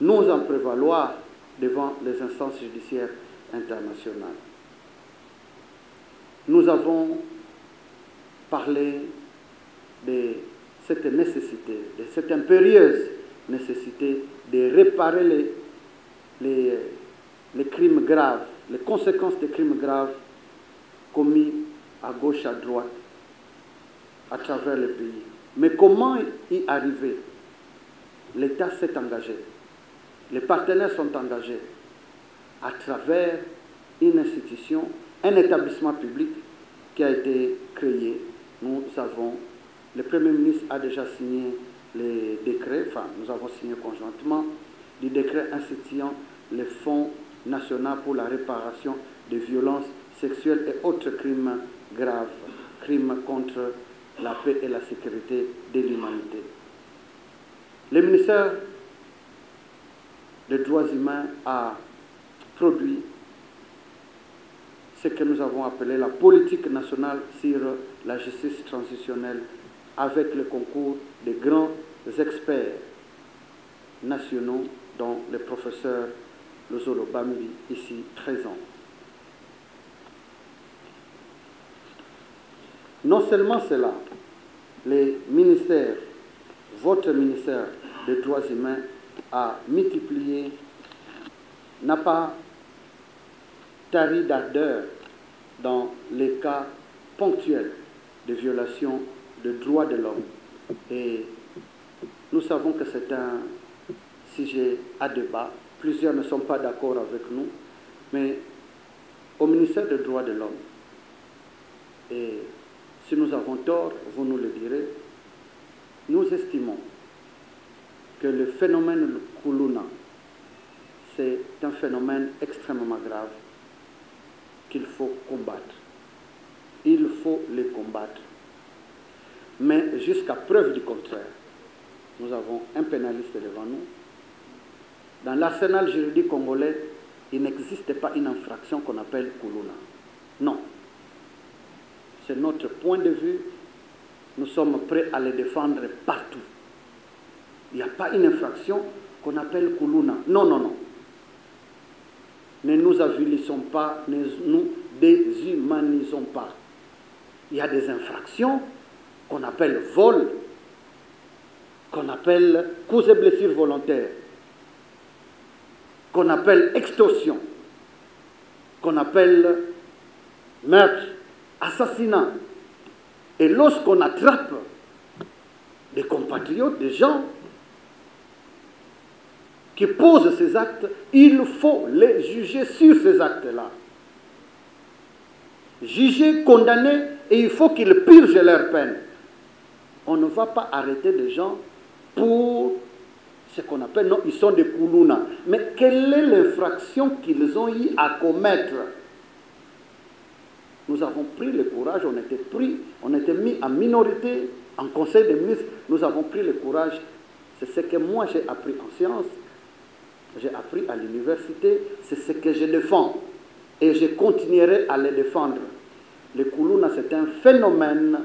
nous en prévaloir devant les instances judiciaires internationales. Nous avons parlé de cette nécessité, de cette impérieuse nécessité de réparer les, les, les crimes graves, les conséquences des crimes graves commis à gauche, à droite, à travers le pays. Mais comment y arriver? L'État s'est engagé, les partenaires sont engagés à travers une institution, un établissement public qui a été créé. Nous avons, le Premier ministre a déjà signé les décrets, enfin nous avons signé conjointement, du décret instituant le Fonds national pour la réparation des violences sexuelles et autres crimes graves, crimes contre la paix et la sécurité de l'humanité. Le ministère des droits humains a produit ce que nous avons appelé la politique nationale sur la justice transitionnelle avec le concours des grands experts nationaux dont le professeur Lozolo Bambi, ici présent. Non seulement cela, les ministères, votre ministère des droits humains a multiplié, n'a pas tari d'ardeur dans les cas ponctuels de violations des droits de l'homme. Et nous savons que c'est un sujet à débat. Plusieurs ne sont pas d'accord avec nous, mais au ministère des droits de l'homme, et si nous avons tort, vous nous le direz, nous estimons que le phénomène Kuluna, c'est un phénomène extrêmement grave qu'il faut combattre. Il faut le combattre. Mais jusqu'à preuve du contraire, nous avons un pénaliste devant nous. Dans l'arsenal juridique congolais, il n'existe pas une infraction qu'on appelle Kuluna. Non. C'est notre point de vue. Nous sommes prêts à le défendre partout. Il n'y a pas une infraction qu'on appelle Kuluna. Non, non, non. Ne nous avilissons pas, ne nous déshumanisons pas. Il y a des infractions qu'on appelle vol, qu'on appelle coups et blessures volontaires, qu'on appelle extorsion, qu'on appelle meurtre, assassinat. Et lorsqu'on attrape des compatriotes, des gens qui posent ces actes, il faut les juger sur ces actes-là. Juger, condamner, et il faut qu'ils purgent leur peine. On ne va pas arrêter des gens pour ce qu'on appelle, non, ils sont des Kuluna. Mais quelle est l'infraction qu'ils ont eu à commettre? Nous avons pris le courage, on était pris, on était mis en minorité, en conseil des ministres, nous avons pris le courage. C'est ce que moi j'ai appris en sciences, j'ai appris à l'université, c'est ce que je défends. Et je continuerai à le défendre. Le Kuluna, c'est un phénomène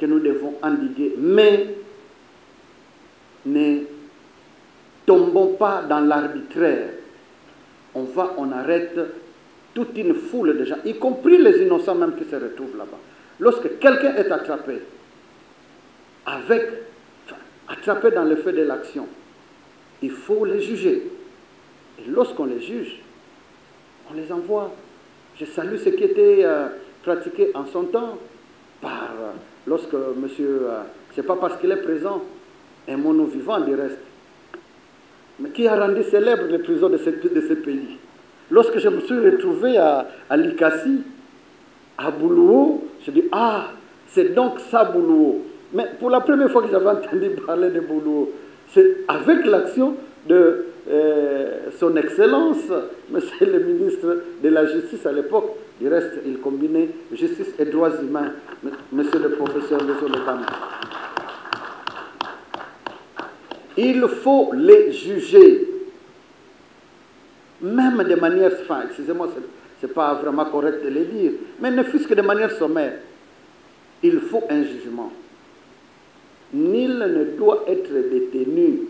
que nous devons endiguer. Mais ne tombons pas dans l'arbitraire. On va, on arrête toute une foule de gens, y compris les innocents même qui se retrouvent là-bas. Lorsque quelqu'un est attrapé, avec, attrapé dans le feu de l'action, il faut les juger. Et lorsqu'on les juge, on les envoie. Je salue ce qui était euh, pratiqué en son temps par, euh, lorsque monsieur, euh, c'est pas parce qu'il est présent, un mono vivant du reste, mais qui a rendu célèbre les prisons de ce, de ce pays. Lorsque je me suis retrouvé à, à Likasi, à Boulouo, je dis ah, c'est donc ça Boulouo. Mais pour la première fois que j'avais entendu parler de Boulouo, c'est avec l'action de euh, son excellence, monsieur le ministre de la Justice à l'époque. Du reste, il combinait justice et droits humains, monsieur le professeur de Solodam. Il faut les juger. même de manière, enfin, excusez-moi, ce n'est pas vraiment correct de le dire, mais ne fût-ce que de manière sommaire, il faut un jugement. Nul ne doit être détenu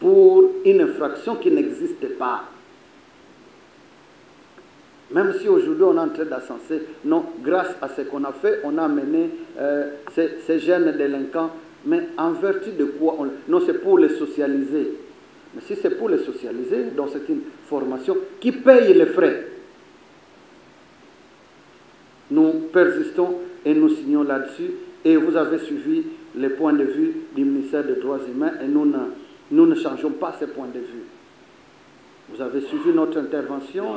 pour une infraction qui n'existe pas. Même si aujourd'hui on est en train d'ascenser, non, grâce à ce qu'on a fait, on a amené euh, ces, ces jeunes délinquants, mais en vertu de quoi on, non, c'est pour les socialiser. Mais si c'est pour les socialiser, donc c'est une formation qui paye les frais. Nous persistons et nous signons là-dessus. Et vous avez suivi les points de vue du ministère des Droits humains et nous ne, nous ne changeons pas ces points de vue. Vous avez suivi notre intervention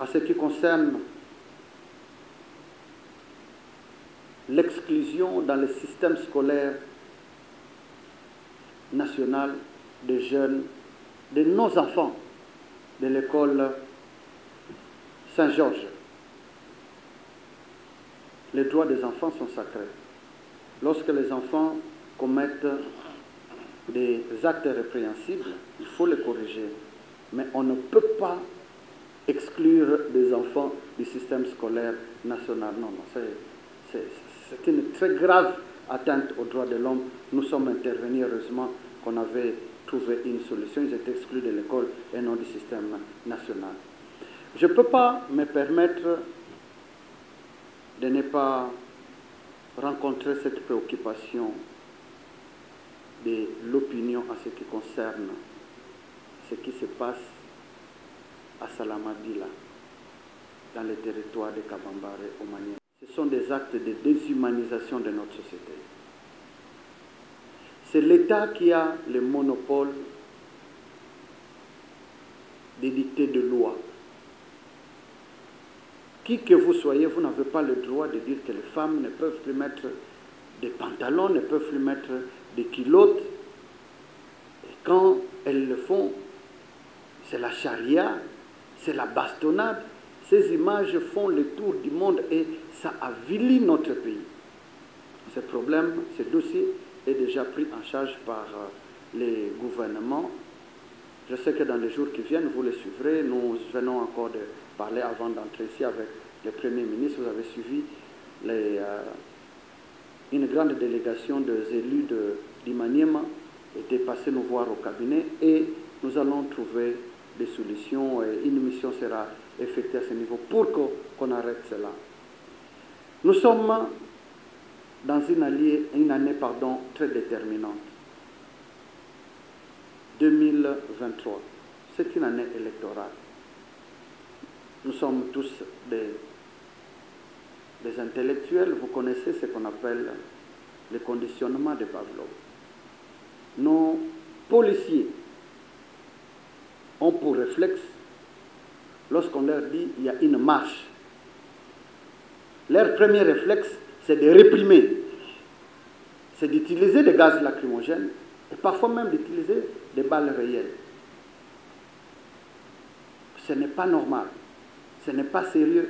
à ce qui concerne l'exclusion dans le système scolaire national des jeunes, de nos enfants de l'école Saint-Georges. Les droits des enfants sont sacrés. Lorsque les enfants commettent des actes répréhensibles, il faut les corriger. Mais on ne peut pas exclure des enfants du système scolaire national. Non, non, c'est une très grave atteinte aux droits de l'homme. Nous sommes intervenus, heureusement qu'on avait trouvé une solution. Ils étaient exclus de l'école et non du système national. Je ne peux pas me permettre de ne pas rencontrer cette préoccupation de l'opinion en ce qui concerne ce qui se passe à Salamadila, dans les territoires de Kabambare au Mali. Ce sont des actes de déshumanisation de notre société. C'est l'État qui a le monopole des dictées de lois. Qui que vous soyez, vous n'avez pas le droit de dire que les femmes ne peuvent plus mettre des pantalons, ne peuvent plus mettre des culottes. Et quand elles le font, c'est la charia, c'est la bastonnade. Ces images font le tour du monde et ça avilit notre pays. Ce problème, ce dossier est déjà pris en charge par les gouvernements. Je sais que dans les jours qui viennent, vous les suivrez. Nous venons encore de parler avant d'entrer ici avec le Premier ministre. Vous avez suivi les, euh, une grande délégation des élus d'Imaniema était passée nous voir au cabinet et nous allons trouver des solutions et une mission sera effectuée à ce niveau pour qu'on arrête cela. Nous sommes dans une, alliée, une année pardon, très déterminante. deux mille vingt-trois, c'est une année électorale. Nous sommes tous des, des intellectuels. Vous connaissez ce qu'on appelle le conditionnement de Pavlov. Nos policiers ont pour réflexe, lorsqu'on leur dit qu'il y a une marche, leur premier réflexe, c'est de réprimer. C'est d'utiliser des gaz lacrymogènes et parfois même d'utiliser des balles réelles. Ce n'est pas normal. Ce n'est pas sérieux.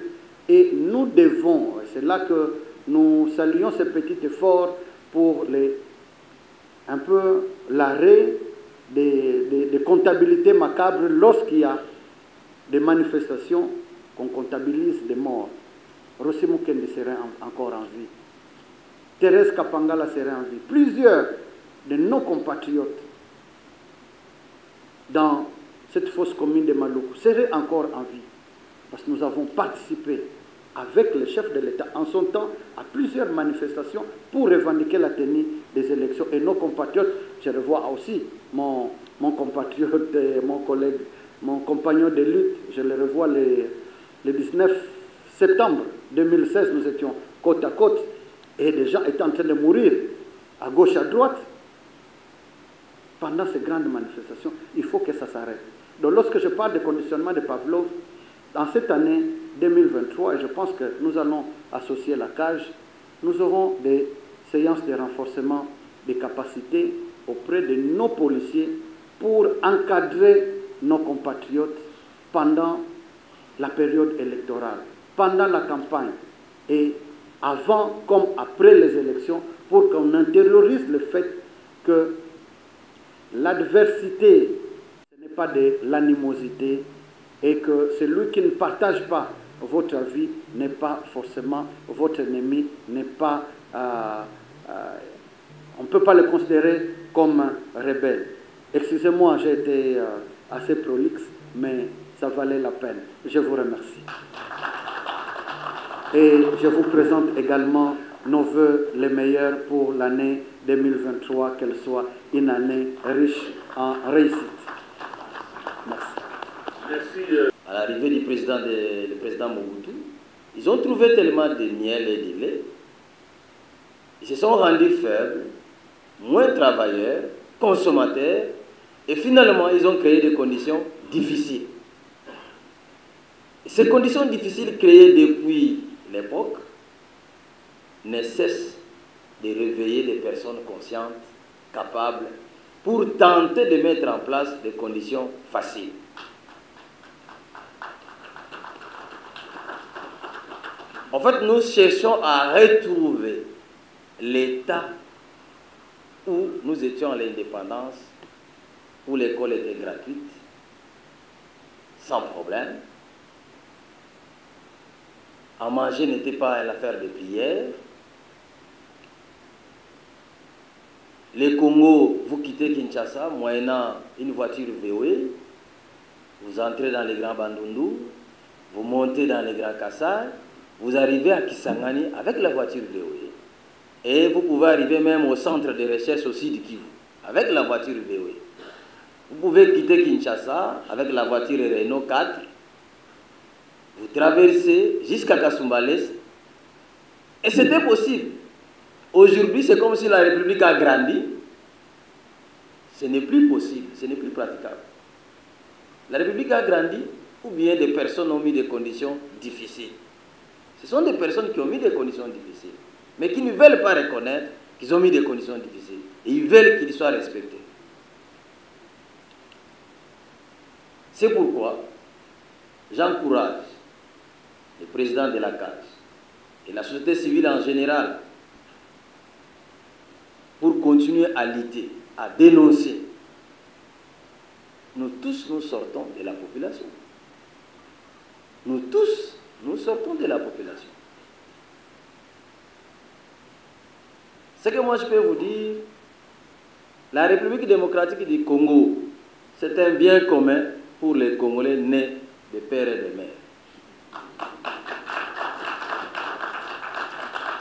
Et nous devons, c'est là que nous saluons ce petit effort pour les, un peu l'arrêt des, des, des comptabilités macabres lorsqu'il y a des manifestations qu'on comptabilise des morts. Rossi Mukwege serait en, encore en vie. Thérèse Kapangala serait en vie. Plusieurs de nos compatriotes dans cette fosse commune de Maluku seraient encore en vie. Parce que nous avons participé avec le chef de l'État en son temps à plusieurs manifestations pour revendiquer la tenue des élections. Et nos compatriotes, je revois aussi mon, mon compatriote, mon collègue, mon compagnon de lutte, je le revois le, le dix-neuf septembre deux mille seize, nous étions côte à côte et des gens étaient en train de mourir à gauche, à droite. Pendant ces grandes manifestations, il faut que ça s'arrête. Donc lorsque je parle de conditionnement de Pavlov, dans cette année deux mille vingt-trois, et je pense que nous allons associer la CAGE, nous aurons des séances de renforcement des capacités auprès de nos policiers pour encadrer nos compatriotes pendant la période électorale, pendant la campagne et avant comme après les élections pour qu'on intériorise le fait que l'adversité pas de l'animosité et que celui qui ne partage pas votre vie n'est pas forcément votre ennemi, n'est pas, euh, euh, on ne peut pas le considérer comme un rebelle. Excusez-moi, j'ai été euh, assez prolixe, mais ça valait la peine. Je vous remercie. Et je vous présente également nos voeux les meilleurs pour l'année deux mille vingt-trois, qu'elle soit une année riche en réussite. Merci. Merci. À l'arrivée du président, de, le président Mobutu, ils ont trouvé tellement de miel et de lait. Ils se sont rendus faibles, moins travailleurs, consommateurs, et finalement, ils ont créé des conditions difficiles. Ces conditions difficiles créées depuis l'époque ne cessent de réveiller les personnes conscientes, capables, pour tenter de mettre en place des conditions faciles. En fait, nous cherchons à retrouver l'état où nous étions à l'indépendance, où l'école était gratuite, sans problème. À manger n'était pas une affaire de prière. Les Congos, vous quittez Kinshasa, moyennant une voiture V O E, vous entrez dans les grands Bandundu, vous montez dans les grands Kassai, vous arrivez à Kisangani avec la voiture V O E. Et vous pouvez arriver même au centre de recherche aussi de Kivu, avec la voiture V O E. Vous pouvez quitter Kinshasa avec la voiture Renault quatre, vous traversez jusqu'à Kasumbalès, et c'était possible. Aujourd'hui, c'est comme si la République a grandi. Ce n'est plus possible, ce n'est plus praticable. La République a grandi, ou bien des personnes ont mis des conditions difficiles. Ce sont des personnes qui ont mis des conditions difficiles, mais qui ne veulent pas reconnaître qu'ils ont mis des conditions difficiles. Et ils veulent qu'ils soient respectés. C'est pourquoi j'encourage le président de la C A G et la société civile en général pour continuer à lutter, à dénoncer. Nous tous, nous sortons de la population. Nous tous, nous sortons de la population. Ce que moi je peux vous dire, la République démocratique du Congo, c'est un bien commun pour les Congolais nés de père et de mère.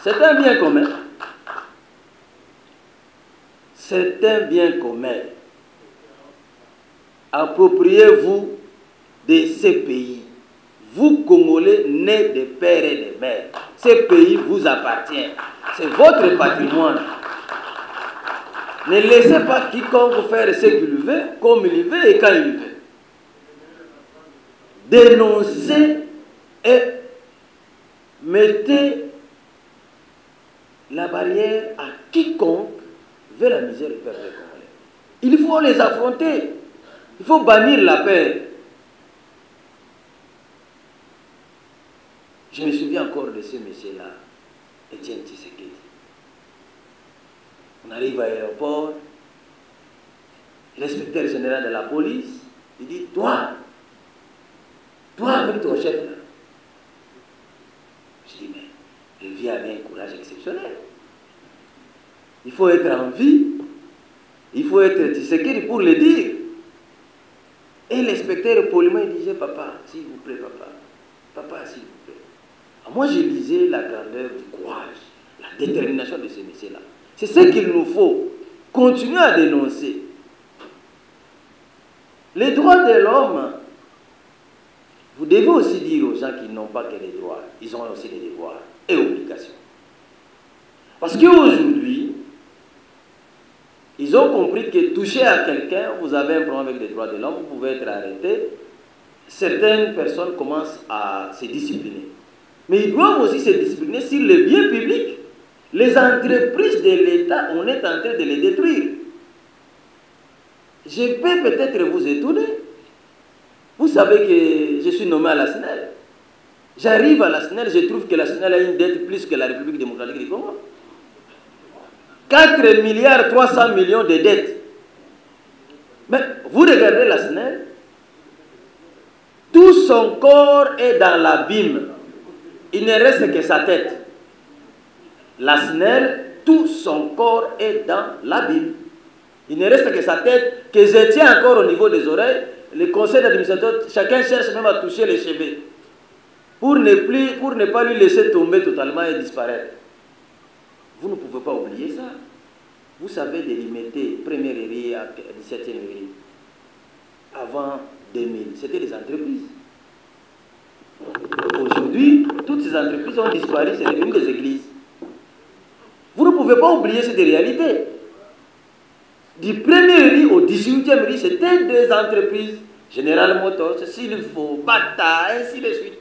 C'est un bien commun. C'est un bien commun. Appropriez-vous de ce pays. Vous, Congolais, nés de père et de mère. Ce pays vous appartient. C'est votre patrimoine. Ne laissez pas quiconque faire ce qu'il veut, comme il veut et quand il veut. Dénoncez et mettez la barrière à quiconque veut la misère du peuple congolais. Il faut les affronter. Il faut bannir la peur. Je me souviens encore de ce monsieur-là, Etienne Tshisekedi. On arrive à l'aéroport, l'inspecteur général de la police, il dit, toi, toi avec ton chef là. Je dis, mais le vieux avait un courage exceptionnel. Il faut être en vie, il faut être Tshisekedi pour le dire. Et l'inspecteur poliment il disait, papa, s'il vous plaît, papa, papa, s'il vous plaît. Alors moi je lisais la grandeur du courage, la détermination de ce monsieur-là. C'est ce qu'il nous faut, continuer à dénoncer. Les droits de l'homme, vous devez aussi dire aux gens qui n'ont pas que des droits, ils ont aussi des devoirs et obligations. Parce qu'aujourd'hui, ils ont compris que toucher à quelqu'un, vous avez un problème avec les droits de l'homme, vous pouvez être arrêté. Certaines personnes commencent à se discipliner. Mais ils doivent aussi se discipliner sur les biens publics. Les entreprises de l'État, on est en train de les détruire. Je peux peut-être vous étonner. Vous savez que je suis nommé à la S N E L. J'arrive à la S N E L, je trouve que la S N E L a une dette plus que la République démocratique du Congo. quatre milliards trois cents millions de dettes. Mais vous regardez la S N E L, son corps est dans l'abîme. Il ne reste que sa tête. La S N E L, tout son corps est dans l'abîme. Il ne reste que sa tête, que je tiens encore au niveau des oreilles. Le conseil d'administrateur, chacun cherche même à toucher les cheveux pour ne, plus, pour ne pas lui laisser tomber totalement et disparaître. Vous ne pouvez pas oublier ça. Vous savez délimiter première R I à dix-septième R I. Avant deux mille, c'était des entreprises. Aujourd'hui, toutes ces entreprises ont disparu, c'est devenu des églises. Vous ne pouvez pas oublier cette réalité. Du premier R I au dix-huitième R I, c'était des entreprises. General Motors, Silfo, Bata, ainsi de suite.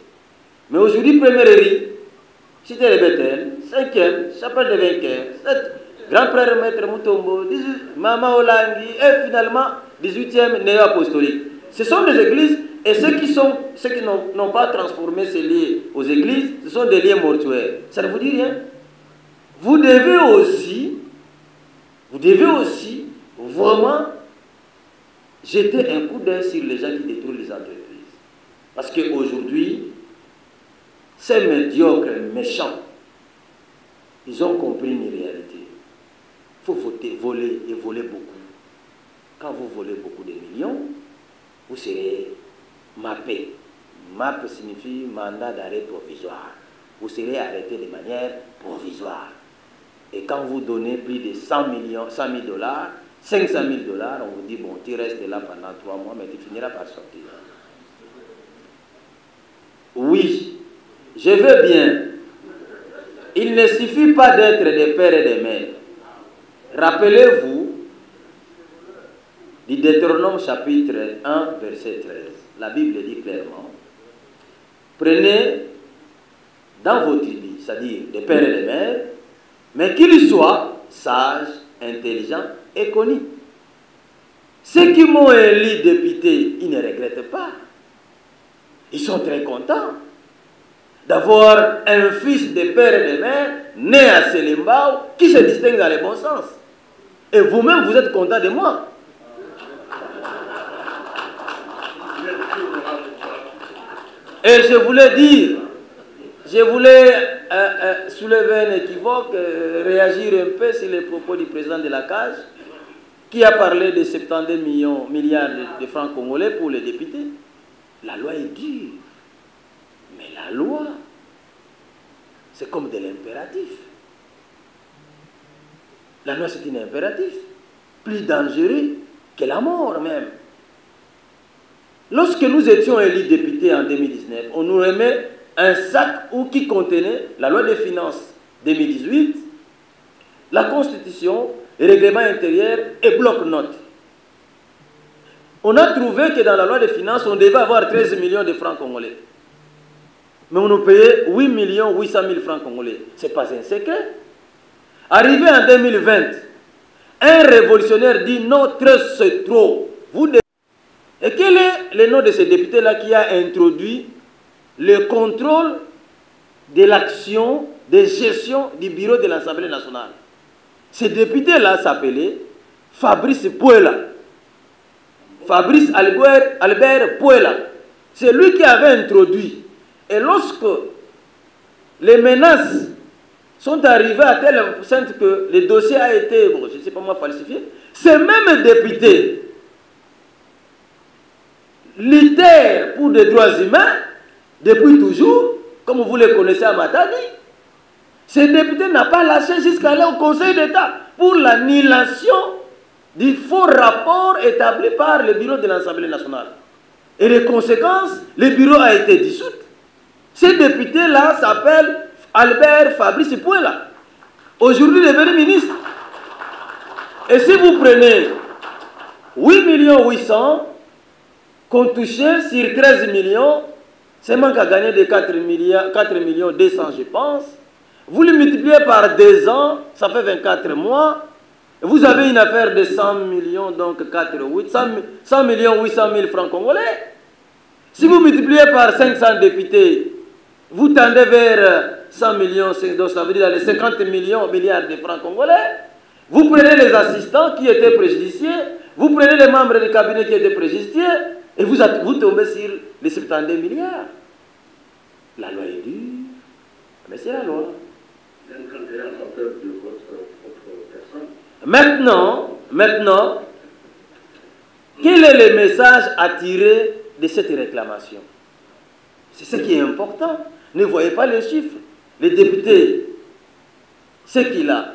Mais aujourd'hui, premier R I, c'était les Bethel, cinquième, Chapelle de Vainqueur, sept, Grand Frère Maître Moutombo, dix-huit, Mama Olangi, et finalement, dix-huitième néo-apostolique. Ce sont des églises, et ceux qui sont, ceux qui n'ont pas transformé ces liens aux églises, ce sont des liens mortuaires. Ça ne vous dit rien. Vous devez aussi, vous devez aussi vraiment jeter un coup d'œil sur les gens qui détruisent les entreprises. Parce qu'aujourd'hui, ces médiocres méchants, ils ont compris une réalité. Il faut voter, voler et voler beaucoup. Quand vous volez beaucoup de millions, vous serez mappé. M A P signifie mandat d'arrêt provisoire. Vous serez arrêté de manière provisoire. Et quand vous donnez plus de cent millions, cent mille dollars, cinq cent mille dollars, on vous dit, bon, tu restes là pendant trois mois, mais tu finiras par sortir. Oui, je veux bien. Il ne suffit pas d'être des pères et des mères. Rappelez-vous du Deutéronome chapitre un, verset treize. La Bible dit clairement, prenez dans vos tribus, c'est-à-dire des pères et des mères, mais qu'ils soient sages, intelligents et connus. Ceux qui m'ont élu député, ils ne regrettent pas. Ils sont très contents d'avoir un fils de père et de mère né à Selimbao qui se distingue dans le bon sens. Et vous-même, vous êtes content de moi. Et je voulais dire, je voulais euh, euh, soulever un équivoque, euh, réagir un peu sur les propos du président de la C A G, qui a parlé de soixante-dix millions, milliards de, de francs congolais pour les députés. La loi est dure. Mais la loi, c'est comme de l'impératif. La loi, c'est un impératif, plus dangereux que la mort même. Lorsque nous étions élus députés en deux mille dix-neuf, on nous remet un sac où qui contenait la loi des finances deux mille dix-huit, la Constitution, le règlement intérieur et bloc-notes. On a trouvé que dans la loi des finances, on devait avoir treize millions de francs congolais. Mais on nous payait huit millions huit cent mille francs congolais. Ce n'est pas un secret. Arrivé en deux mille vingt, un révolutionnaire dit non, trop c'est trop. Vous devez... Et quel est le nom de ce député-là qui a introduit le contrôle de l'action, de gestion du bureau de l'Assemblée nationale? Ce député-là s'appelait Fabrice Pouela. Fabrice Albert, Albert Pouela. C'est lui qui avait introduit. Et lorsque les menaces sont arrivées à tel point que le dossier a été, bon, je ne sais pas moi, falsifié, ces mêmes députés luttèrent pour des droits humains depuis toujours, comme vous les connaissez à Matadi. Ces députés n'ont pas lâché jusqu'à aller au Conseil d'État pour l'annulation du faux rapport établi par le bureau de l'Assemblée nationale. Et les conséquences, le bureau a été dissous. Ce député-là s'appelle Albert Fabrice Pouela. Aujourd'hui, il est devenu ministre. Et si vous prenez huit millions huit cents qu'on touchait sur treize millions, c'est manque à gagner de quatre millions deux cents, je pense. Vous le multipliez par deux ans, ça fait vingt-quatre mois. Vous avez une affaire de cent millions, donc quatre, huit, cent, cent millions huit cent mille francs congolais. Si vous multipliez par cinq cents députés, vous tendez vers cent millions, donc ça veut dire les cinquante millions, milliards de francs congolais. Vous prenez les assistants qui étaient préjudiciés, vous prenez les membres du cabinet qui étaient préjudiciés, Et vous, êtes, vous tombez sur les soixante-deux milliards. La loi est dure. Mais c'est la loi. Maintenant, maintenant, quel est le message à tirer de cette réclamation? C'est ce qui est important. Ne voyez pas les chiffres. Le député, ce qu'il a,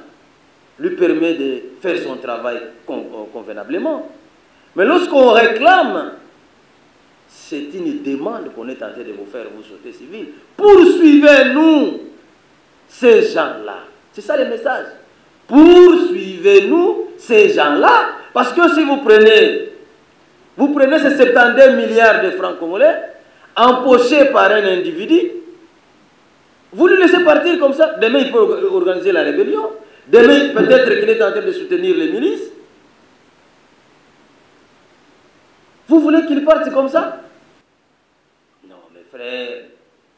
lui permet de faire son travail convenablement. Mais lorsqu'on réclame, c'est une demande qu'on est tenté de vous faire, vous, société civile. Poursuivez-nous ces gens-là. C'est ça le message. Poursuivez-nous ces gens-là. Parce que si vous prenez, vous prenez ces soixante-deux milliards de francs congolais, empochés par un individu, vous le laissez partir comme ça. Demain, il peut organiser la rébellion. Demain, peut-être qu'il est en train de soutenir les milices. Vous voulez qu'il parte comme ça? Non, mes frères,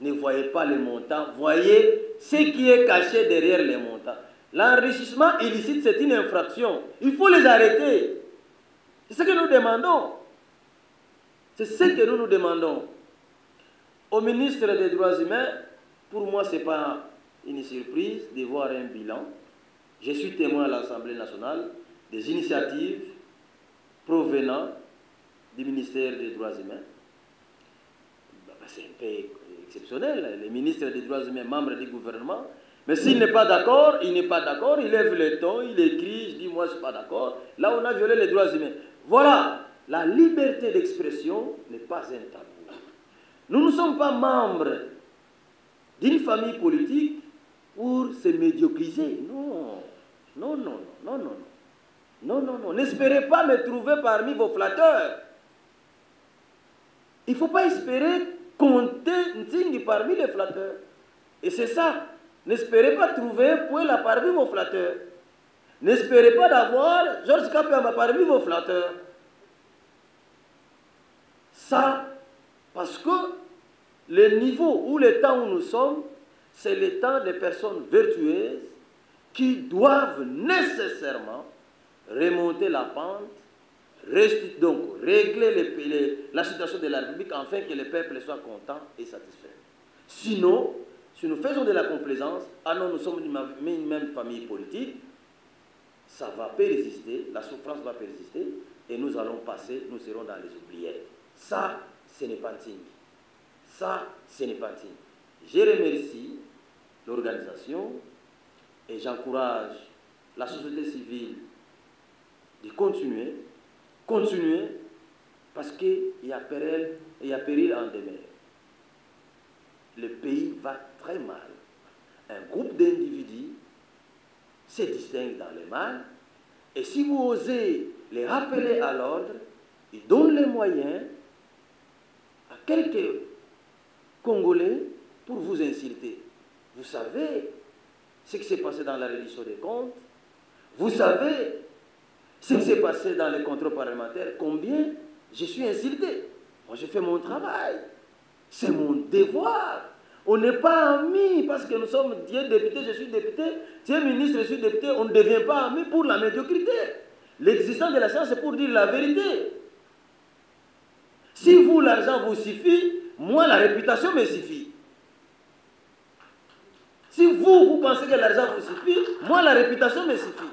ne voyez pas les montants. Voyez ce qui est caché derrière les montants. L'enrichissement illicite, c'est une infraction. Il faut les arrêter. C'est ce que nous demandons. C'est ce que nous nous demandons. Au ministre des Droits humains, pour moi, ce n'est pas une surprise de voir un bilan. Je suis témoin à l'Assemblée nationale des initiatives provenant du ministère des Droits humains. Bah, bah, c'est un peu exceptionnel. Le ministre des Droits humains, membre du gouvernement, mais s'il n'est pas d'accord, il n'est pas d'accord, il lève le ton, il écrit, je dis moi je ne suis pas d'accord. Là, on a violé les droits humains. Voilà, la liberté d'expression n'est pas un tabou. Nous ne sommes pas membres d'une famille politique pour se médiocriser. Non, non, non, non, non, non. Non, non, non. N'espérez pas me trouver parmi vos flatteurs. Il ne faut pas espérer compter Ntingi parmi les flatteurs. Et c'est ça. N'espérez pas trouver Pouela parmi vos flatteurs. N'espérez pas d'avoir Georges Kapiambe parmi vos flatteurs. Ça, parce que le niveau ou le temps où nous sommes, c'est le temps des personnes vertueuses qui doivent nécessairement remonter la pente, reste, donc régler les, les, la situation de la République afin que le peuple soit content et satisfait. Sinon, si nous faisons de la complaisance, ah non, nous sommes une même famille politique, ça va persister, la souffrance va persister et nous allons passer, nous serons dans les oubliettes. Ça, ce n'est pas digne. Ça, ce n'est pas digne. Je remercie l'organisation et j'encourage la société civile de continuer, continuer, parce qu'il y a péril, il y a péril en demeure. Le pays va très mal. Un groupe d'individus se distingue dans le mal, et si vous osez les rappeler à l'ordre, ils donnent les moyens à quelques Congolais pour vous insulter. Vous savez ce qui s'est passé dans la reddition des comptes, vous savez ce qui s'est passé dans les contrôles parlementaires, combien je suis insulté. Moi, je fais mon travail. C'est mon devoir. On n'est pas amis parce que nous sommes, tu es député, je suis député, tu es ministre, je suis député. On ne devient pas amis pour la médiocrité. L'existence de la science, c'est pour dire la vérité. Si vous, l'argent vous suffit, moi, la réputation me suffit. Si vous, vous pensez que l'argent vous suffit, moi, la réputation me suffit.